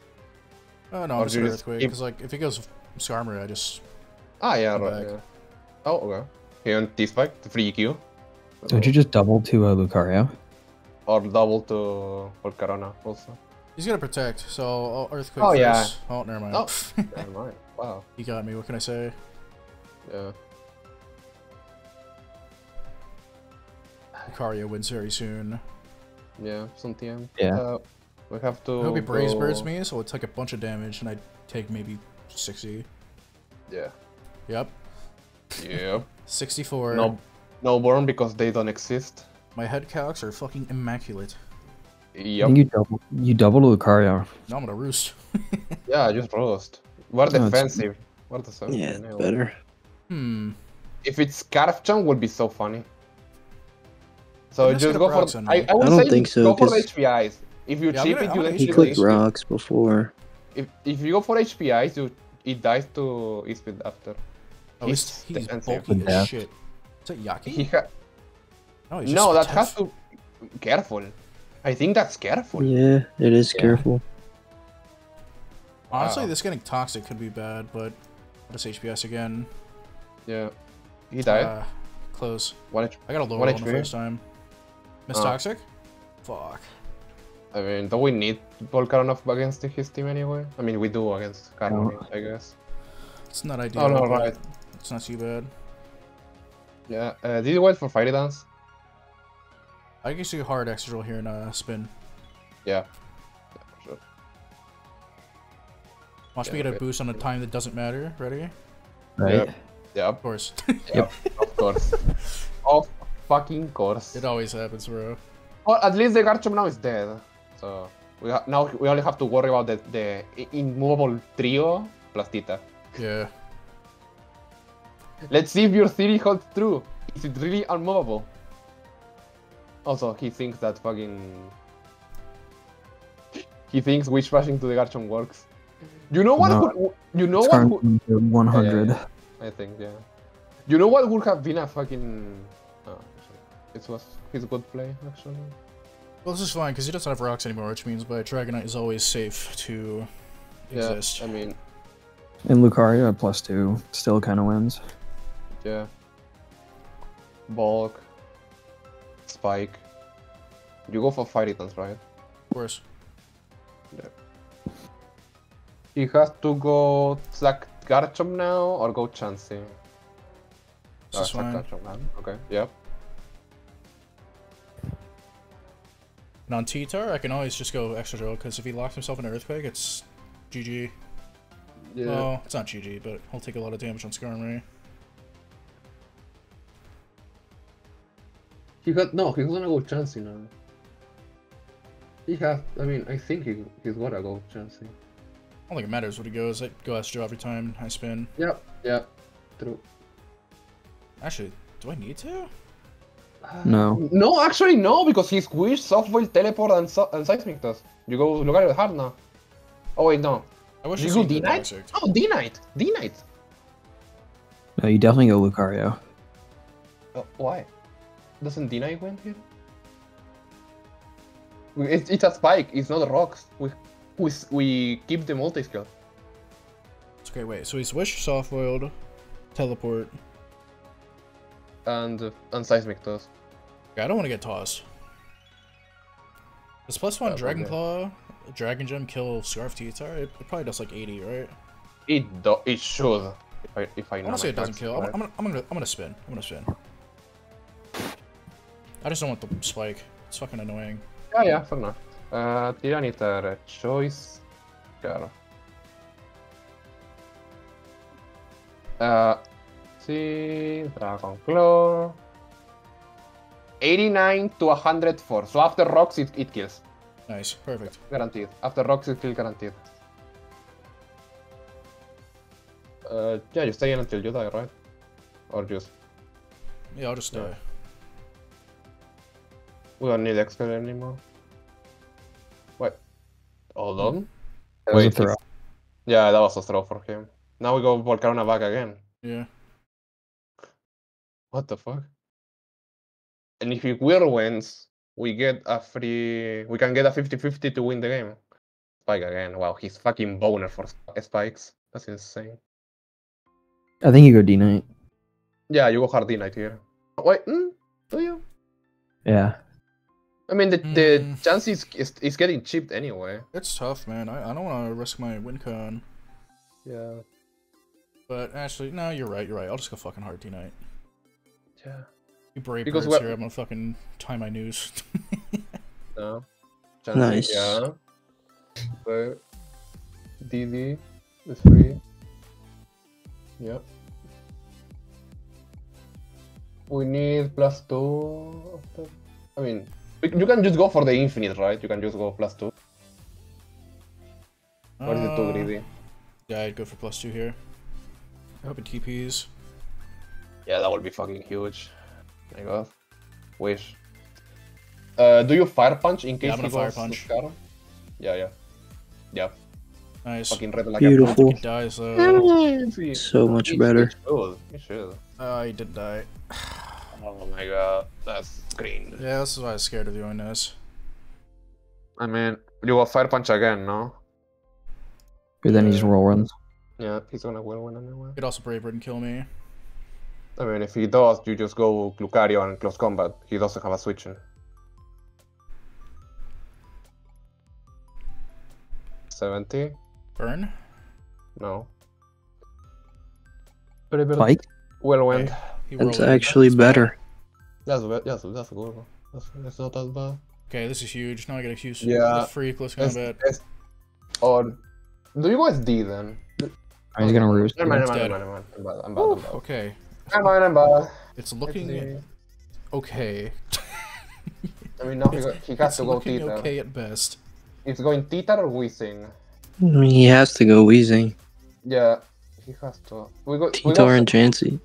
Oh no, or I'm just gonna Earthquake, because like, if he goes Skarmory, I just... Ah yeah, right, yeah. Oh, okay. He went T-Spike, the free E Q. Don't you just double to uh, Lucario? Or double to Volcarona also. He's gonna protect, so I'll Earthquake. Oh first. Yeah. Oh, never mind. Oh, never mind. Wow. He got me. What can I say? Yeah. Lucario wins very soon. Yeah, something. Yeah. Uh, we have to. He'll be Braze Birds me, so it'll take a bunch of damage, and I take maybe sixty. Yeah. Yep. Yep. sixty-four. No, no burn because they don't exist. My head calcs are fucking immaculate. Yep. You double, you double Lucario. No, I'm gonna roost. Yeah, just roost. We're no, defensive. We're defensive. Yeah, it's better. Hmm. If it's Scarfchunk, would be so funny. So I'm just go for. I, I, I don't think so. Go cause... for H P Is. If you yeah, chip gonna, it, you don't. He clicked rocks before. If if you go for H P Is, you it dies to E-Speed after. Oh, he's he's bulky as yeah. shit. Is that Yaki? He ha no, he's no that tough. Has to. Careful. I think that's careful. Yeah, it is yeah. careful. Honestly, wow. This getting toxic could be bad, but just H P S again. Yeah, he died. Uh, close. One H I got a low one on the first time. Miss oh. Toxic? Fuck. I mean, do we need Volcaranov against his team anyway? I mean, we do against Carmine, oh. I guess. It's not ideal. Oh no, right. It's not too bad. Yeah. Uh, did you wait for Fairy Dance? I can see a hard extra here and uh, spin. Yeah. Yeah, for sure. Watch yeah, me get a wait. Boost on a time that doesn't matter. Ready? Right. Yep. Yep. Of course. Yep. Of course. Of fucking course. It always happens, bro. Well, at least the Garchomp now is dead. So we now we only have to worry about the the immovable trio plus Tita. Yeah. Let's see if your theory holds true. Is it really unmovable? Also, he thinks that fucking... He thinks Wish Bashing to the Garchomp works. You know what no, would... You know what would... one hundred. Yeah, I think, yeah. You know what would have been a fucking... Oh, shit. It was his good play, actually. Well, this is fine, because he doesn't have rocks anymore, which means by Dragonite is always safe to exist. Yeah, I mean... And Lucario at plus two still kind of wins. Yeah. Bulk. Spike. You go for Fairy Dance, right? Of course. Yep. He has to go Sack Garchomp now or go Chansey? Uh, Sack Garchomp now. Okay, yep. And on T-Tar, I can always just go extra drill, because if he locks himself in an Earthquake, it's G G. Yeah. Well, it's not G G, but he'll take a lot of damage on Skarmory. He got no. He's gonna go Chansey now. He has. I mean, I think he he's gonna go Chansey. I don't think it matters what he goes. I go Astro every time I spin. Yep. Yep. True. Actually, do I need to? Uh, no. No, actually, no, because he's Wish, Softball, Teleport, and, so and Seismic Toss. You go look at it hard now. Oh wait, no. I wish you go D-Knight? Oh, D-Knight! D-Knight! No, you definitely go Lucario. Uh, why? Doesn't D-Knight win here? It's, it's a spike, it's not rocks. We we, we keep the multi-skill. Okay, wait, so he's Wish, Soft Voiled, Teleport. And, uh, and Seismic Toss. Okay, I don't want to get tossed. Does plus one oh, Dragon okay. Claw, Dragon Gem kill Scarf T-Tar? It, it probably does like eighty, right? It do it should. If I if I know. Honestly, it doesn't kill. I'm, I'm gonna I'm gonna I'm gonna spin. I'm gonna spin. I just don't want the spike. It's fucking annoying. Yeah, yeah, fair enough. Uh, Tyranitar choice card. Uh, see, Dragon Claw. eighty-nine to one hundred four. So after rocks, it, it kills. Nice, perfect. Guaranteed. After rocks, it kills guaranteed. Uh, yeah, you stay in until you die, right? Or just. Yeah, I'll just die. Yeah. We don't need X P anymore. Wait. Hold on. That Wait, throw. Yeah, that was a throw for him. Now we go Volcarona back again. Yeah. What the fuck? And if he will wins, we get a free... We can get a fifty fifty to win the game. Spike again. Wow, he's fucking boner for spikes. That's insane. I think you go D-Knight. Yeah, you go hard D-Knight here. Wait, mm, do you? Yeah. I mean, the, mm. the chance is, is, is getting chipped anyway. It's tough, man. I, I don't want to risk my win con. Yeah. But actually, no, you're right, you're right. I'll just go fucking hard D-Knight. Yeah. You brave birds here, I'm gonna fucking tie my noose. No. Chansey, nice. Yeah. So, D D is free. Yep. We need plus two. After... I mean, you can just go for the infinite, right? You can just go plus two. Uh, or is it too greedy? Yeah, I'd go for plus two here. I hope it T Ps. Yeah, that would be fucking huge. My god. Wish. Uh, do you fire punch in case yeah, he goes fire punch. Yeah, yeah. Yeah. Nice. Fucking red like beautiful. A dies, uh... So much it, better. It should. It should. Uh, he did die. Oh my god. That's green. Yeah, this is why I was scared of doing this. I mean, you will fire punch again, no? But then he's roll runs. Yeah, he's gonna will win anyway. He could also Brave Bird and kill me. I mean, if he does, you just go Lucario and close combat. He doesn't have a switching. seventy. Burn? No. Like? Well went. Okay. That's actually that's better. That's, that's, that's a good one. That's, that's not that bad. Okay, this is huge. Now I get a huge yeah. free close combat. It's, it's odd. Do you guys D then? I'm just gonna roost. Never mind, never mind, never mind. I'm bad, I'm bad, I'm bad. Okay. I'm on, I'm bad. It's looking it's okay. I mean, no, he, he has to go T-Tar. It's okay at best. He's going T-Tar or Weezing? He has to go Weezing. Yeah, he has to. We go T-Tar and Chansey.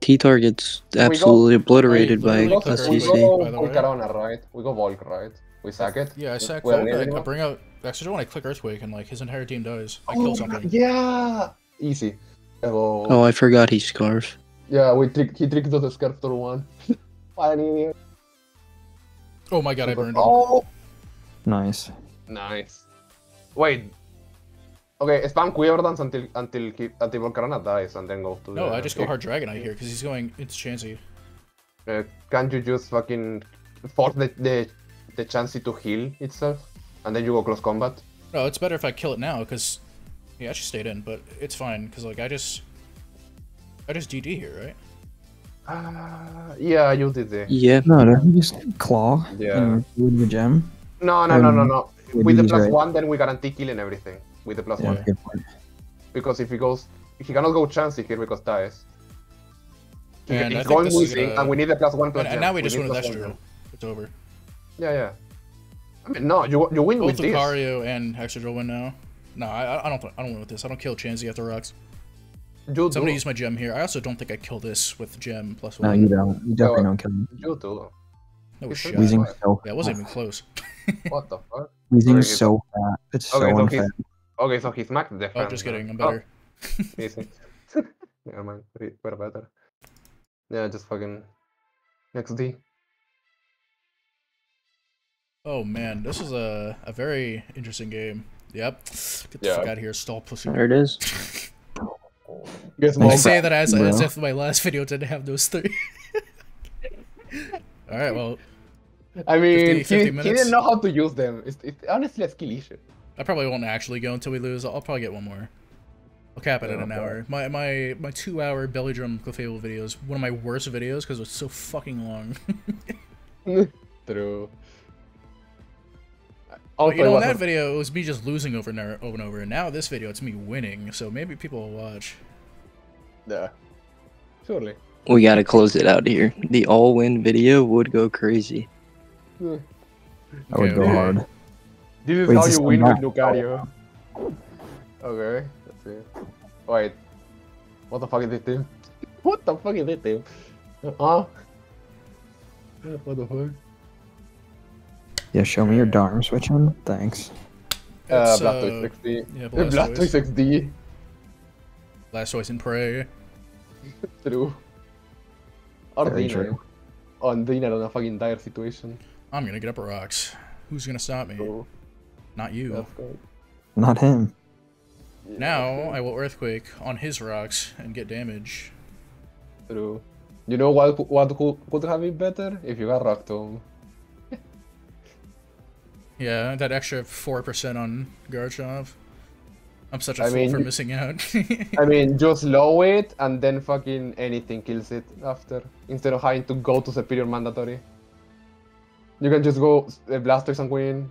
T-Tar gets absolutely go, obliterated by S C C. We go Volcarona, right? We go Volk, right? We sack it? Yeah, I sack Volk. I, I bring out. Actually, I don't want to click Earthquake and like his entire team dies. I oh, kill something. Yeah! Easy. Hello. Oh, I forgot he scarves. Yeah, we trick he tricked the scarf to one. What an idiot. Oh my god, I burned oh. him. Nice. Nice. Wait. Okay, spam Quiver Dance until until he, until Volcarona dies and then go to No, the, I just go hard Dragonite here because he's going it's Chansey. Uh, can't you just fucking force the the, the Chansey to heal itself? And then you go close combat? No, it's better if I kill it now, because... Yeah, I should stay in, but it's fine, because, like, I just... I just D D here, right? Uh, yeah, you'll D D. Yeah, no, no, just claw. Yeah. And ruin the gem. No, no, um, no, no, no. With the plus right. one, then we guarantee killing everything. With the plus yeah, one. Because if he goes... He cannot go chancy here because dies. He, and he's going losing, gonna... and we need the plus one plus and, and now we, we just win with Astro. It's over. Yeah, yeah. I mean, no, you you win both with this. Both Lucario and Hexadrill win now. No, I I don't I don't win with this. I don't kill Chansey after rocks. You Somebody do. Use my gem here. I also don't think I kill this with gem plus one. No, you don't. You definitely no, don't kill me. You do. No it's shit. So yeah, it wasn't even close. What the fuck? Wheezing is so fat. It's okay, so, so unfair. Okay, so he's maxed the Oh, just kidding. I'm better. Oh. Easy. Never mind. We're better. Yeah, just fucking X D. Oh man, this is a a very interesting game. Yep. Get the yeah. fuck out of here, stall pussy. There it is. I say that as, no. as if my last video didn't have those three. Alright, well. I mean, fifty, fifty he, he didn't know how to use them. It's, it's honestly a skill issue. I probably won't actually go until we lose. I'll, I'll probably get one more. I'll cap it yeah, in an okay. hour. My my my two hour Belly Drum Clefable video is one of my worst videos because it's so fucking long. True. Also, you know, in that video, it was me just losing over and over and over, and now this video, it's me winning, so maybe people will watch. Yeah. Surely. We gotta close it out here. The all-win video would go crazy. I okay, would go okay. hard. This is Wait, how you win with Lucario. Okay, let's see. Wait. What the fuck is this team? What the fuck is this team? Huh? What the fuck? Yeah, show me your Darm switch on. Thanks. Uh, Blastoise six D. Yeah, Blastoise six D. Blastoise and Prey. True. Ordinary. Ordinary on a fucking dire situation. I'm gonna get up a rocks. Who's gonna stop me? Go. Not you. Not him. Yeah, now I will Earthquake on his rocks and get damage. True. You know what, what could, could have been better? If you got rocked home. Yeah, that extra four percent on Garchomp. I'm such a I fool mean, for missing out. I mean, just low it, and then fucking anything kills it after. Instead of having to go to Superior Mandatory. You can just go Blastoise and win,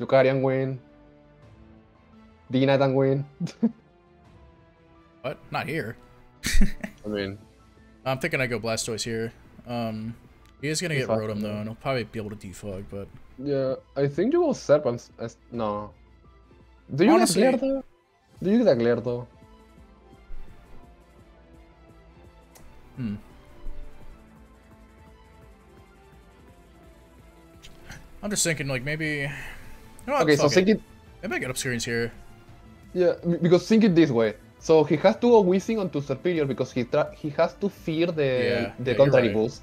Lucario and win, Dignite and win. What? Not here. I mean... I'm thinking I go Blastoise here. Um, he is gonna get Rotom though, and he'll probably be able to defog, but... Yeah, I think you will Serpent. No. Do you Honestly, get a glare though? Do you get a glare though? Hmm. I'm just thinking, like, maybe. No, okay, so think it. it. Maybe I get Obscuriance here. Yeah, because think it this way. So he has to go Weezing onto Superior because he tra he has to fear the yeah, the yeah, contrary right. boost.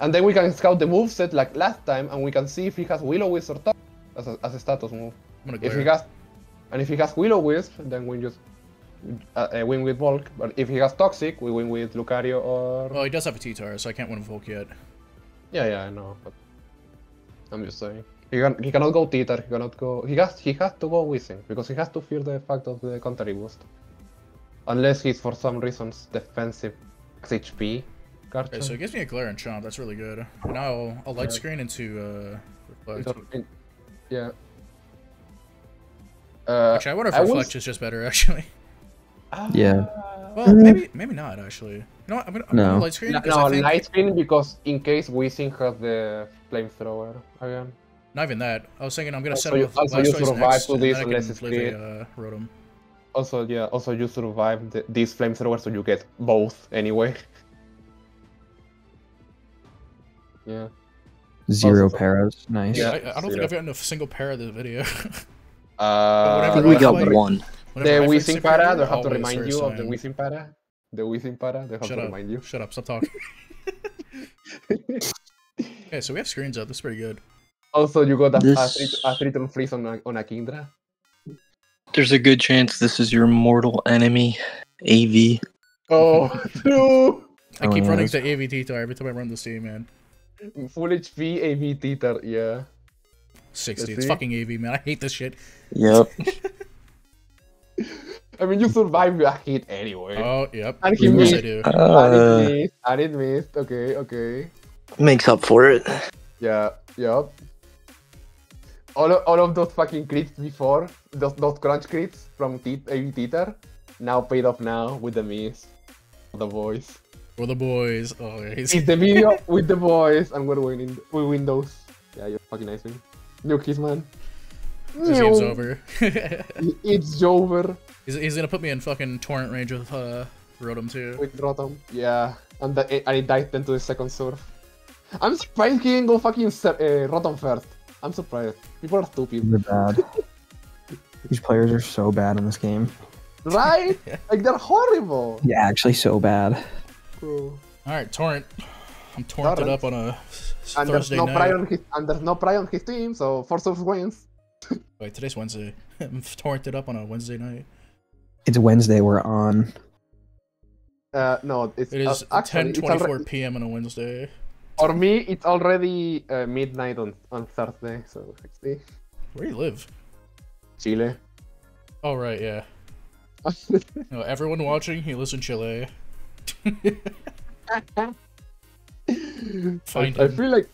And then we can scout the moveset like last time, and we can see if he has Will-O-Wisp or Toad as a, as a status move. If he has, and if he has Will-O-Wisp, then we just uh, uh, win with Volk. But if he has Toxic, we win with Lucario or... Well, he does have a T-Tar, so I can't win with Volk yet. Yeah, yeah, I know, but I'm just saying. He, can, he cannot go T-Tar, he cannot go... He has, he has to go Weezing, because he has to fear the fact of the contrary boost. Unless he's for some reasons defensive X H P. Gotcha. Okay, so it gives me a glare and chomp, that's really good. And now I'll, I'll light yeah. screen into uh, Reflect. In, yeah. Uh, actually, I wonder if I Reflect was... is just better, actually. Uh, yeah. Well, maybe maybe not, actually. You know what, I'm gonna, I'm no. gonna light screen. No, no I think... light screen because in case Weezing has the flamethrower again. Not even that. I was thinking I'm gonna also set up with Blastoise next, to this and then I can play uh, Rotom. Also, yeah, also you survive the, this flamethrower so you get both anyway. Yeah. Zero awesome. Paras. Nice. Yeah, I, I don't Zero. think I've gotten a single para of the video. uh, we got like, one. The Weezing para, they'll have to remind you of the Weezing para. The Weezing para, they'll have Shut to up. remind you. Shut up, stop talking. Okay, so we have screens up, that's pretty good. Also, you got a this... three-turn freeze on a, on a Kingdra. There's a good chance this is your mortal enemy, A V. Oh, no! I keep oh, running to A V T every time I run this team, man. Full H P, A V T, yeah. sixty. It's fucking A V, man. I hate this shit. Yep. I mean, you survive your hit anyway. Oh, yep. And he missed. I do. Uh, I did miss. I did miss. Okay, okay. Makes up for it. Yeah, yep. All of, all of those fucking crits before, those, those crunch crits from A V Teeter, now paid off now with the miss. The boys. For the boys, always. It's the video with the boys, and we're winning. We win those. Yeah, you're fucking nice, man. No kiss, man. This game's over. It's over. He's, he's gonna put me in fucking torrent range with uh, Rotom too. With Rotom, yeah. And the, I died then to the second surf. I'm surprised he didn't go fucking uh, Rotom first. I'm surprised. People are stupid. They're bad. These players are so bad in this game. Right? Like, they're horrible. Yeah, actually so bad. Cool. Alright, torrent. I'm torrented torrent. up on a and Thursday no night. On his, and there's no pride on his team, so four surf wins. Wait, today's Wednesday. I'm torrented up on a Wednesday night. It's Wednesday we're on. Uh, no, it's it is uh, actually, ten twenty-four p m on a Wednesday. For me, it's already uh, midnight on on Thursday. So sixty. Where do you live? Chile. Oh right, yeah. You know, everyone watching, he lives in Chile. Find I, I feel like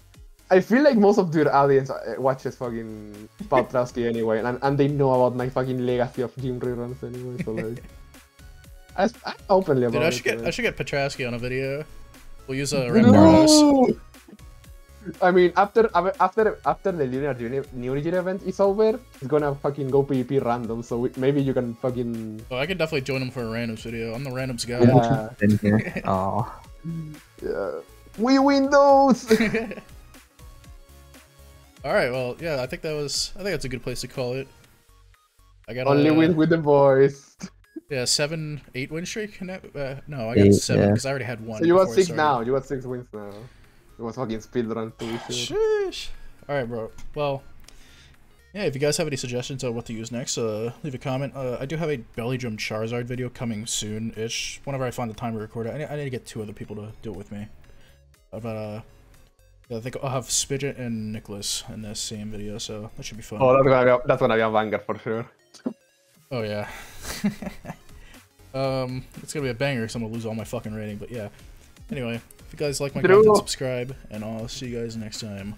I feel like most of their audience watches fucking Pop Trusty anyway, and and they know about my fucking legacy of gym reruns anyway. So like. I, I openly about Dude, I should it, get right? I should get Petrasky on a video. We'll use a no! I mean, after after after the Lunar New Region event is over, it's gonna fucking go PvP random. So we, maybe you can fucking. Oh, I can definitely join him for a randoms video. I'm the randoms guy. Yeah. Oh. Yeah. We win those. All right. Well, yeah. I think that was. I think that's a good place to call it. I got only a, win with the boys. Yeah, seven, eight win streak. No, uh, no I got eight, seven because yeah. I already had one. So you want six now. You want six wins now. You want fucking speedrun too. Sheesh. All right, bro. Well, yeah. If you guys have any suggestions on what to use next, uh, leave a comment. Uh, I do have a belly drum Charizard video coming soon-ish. Whenever I find the time to record it, I need, I need to get two other people to do it with me. But uh, I think I'll have Spidget and Nicholas in this same video, so that should be fun. Oh, that's gonna be a, that's gonna be a banger for sure. Oh yeah. um, it's gonna be a banger because I'm gonna lose all my fucking rating, but yeah. Anyway, if you guys like my content, subscribe, and I'll see you guys next time.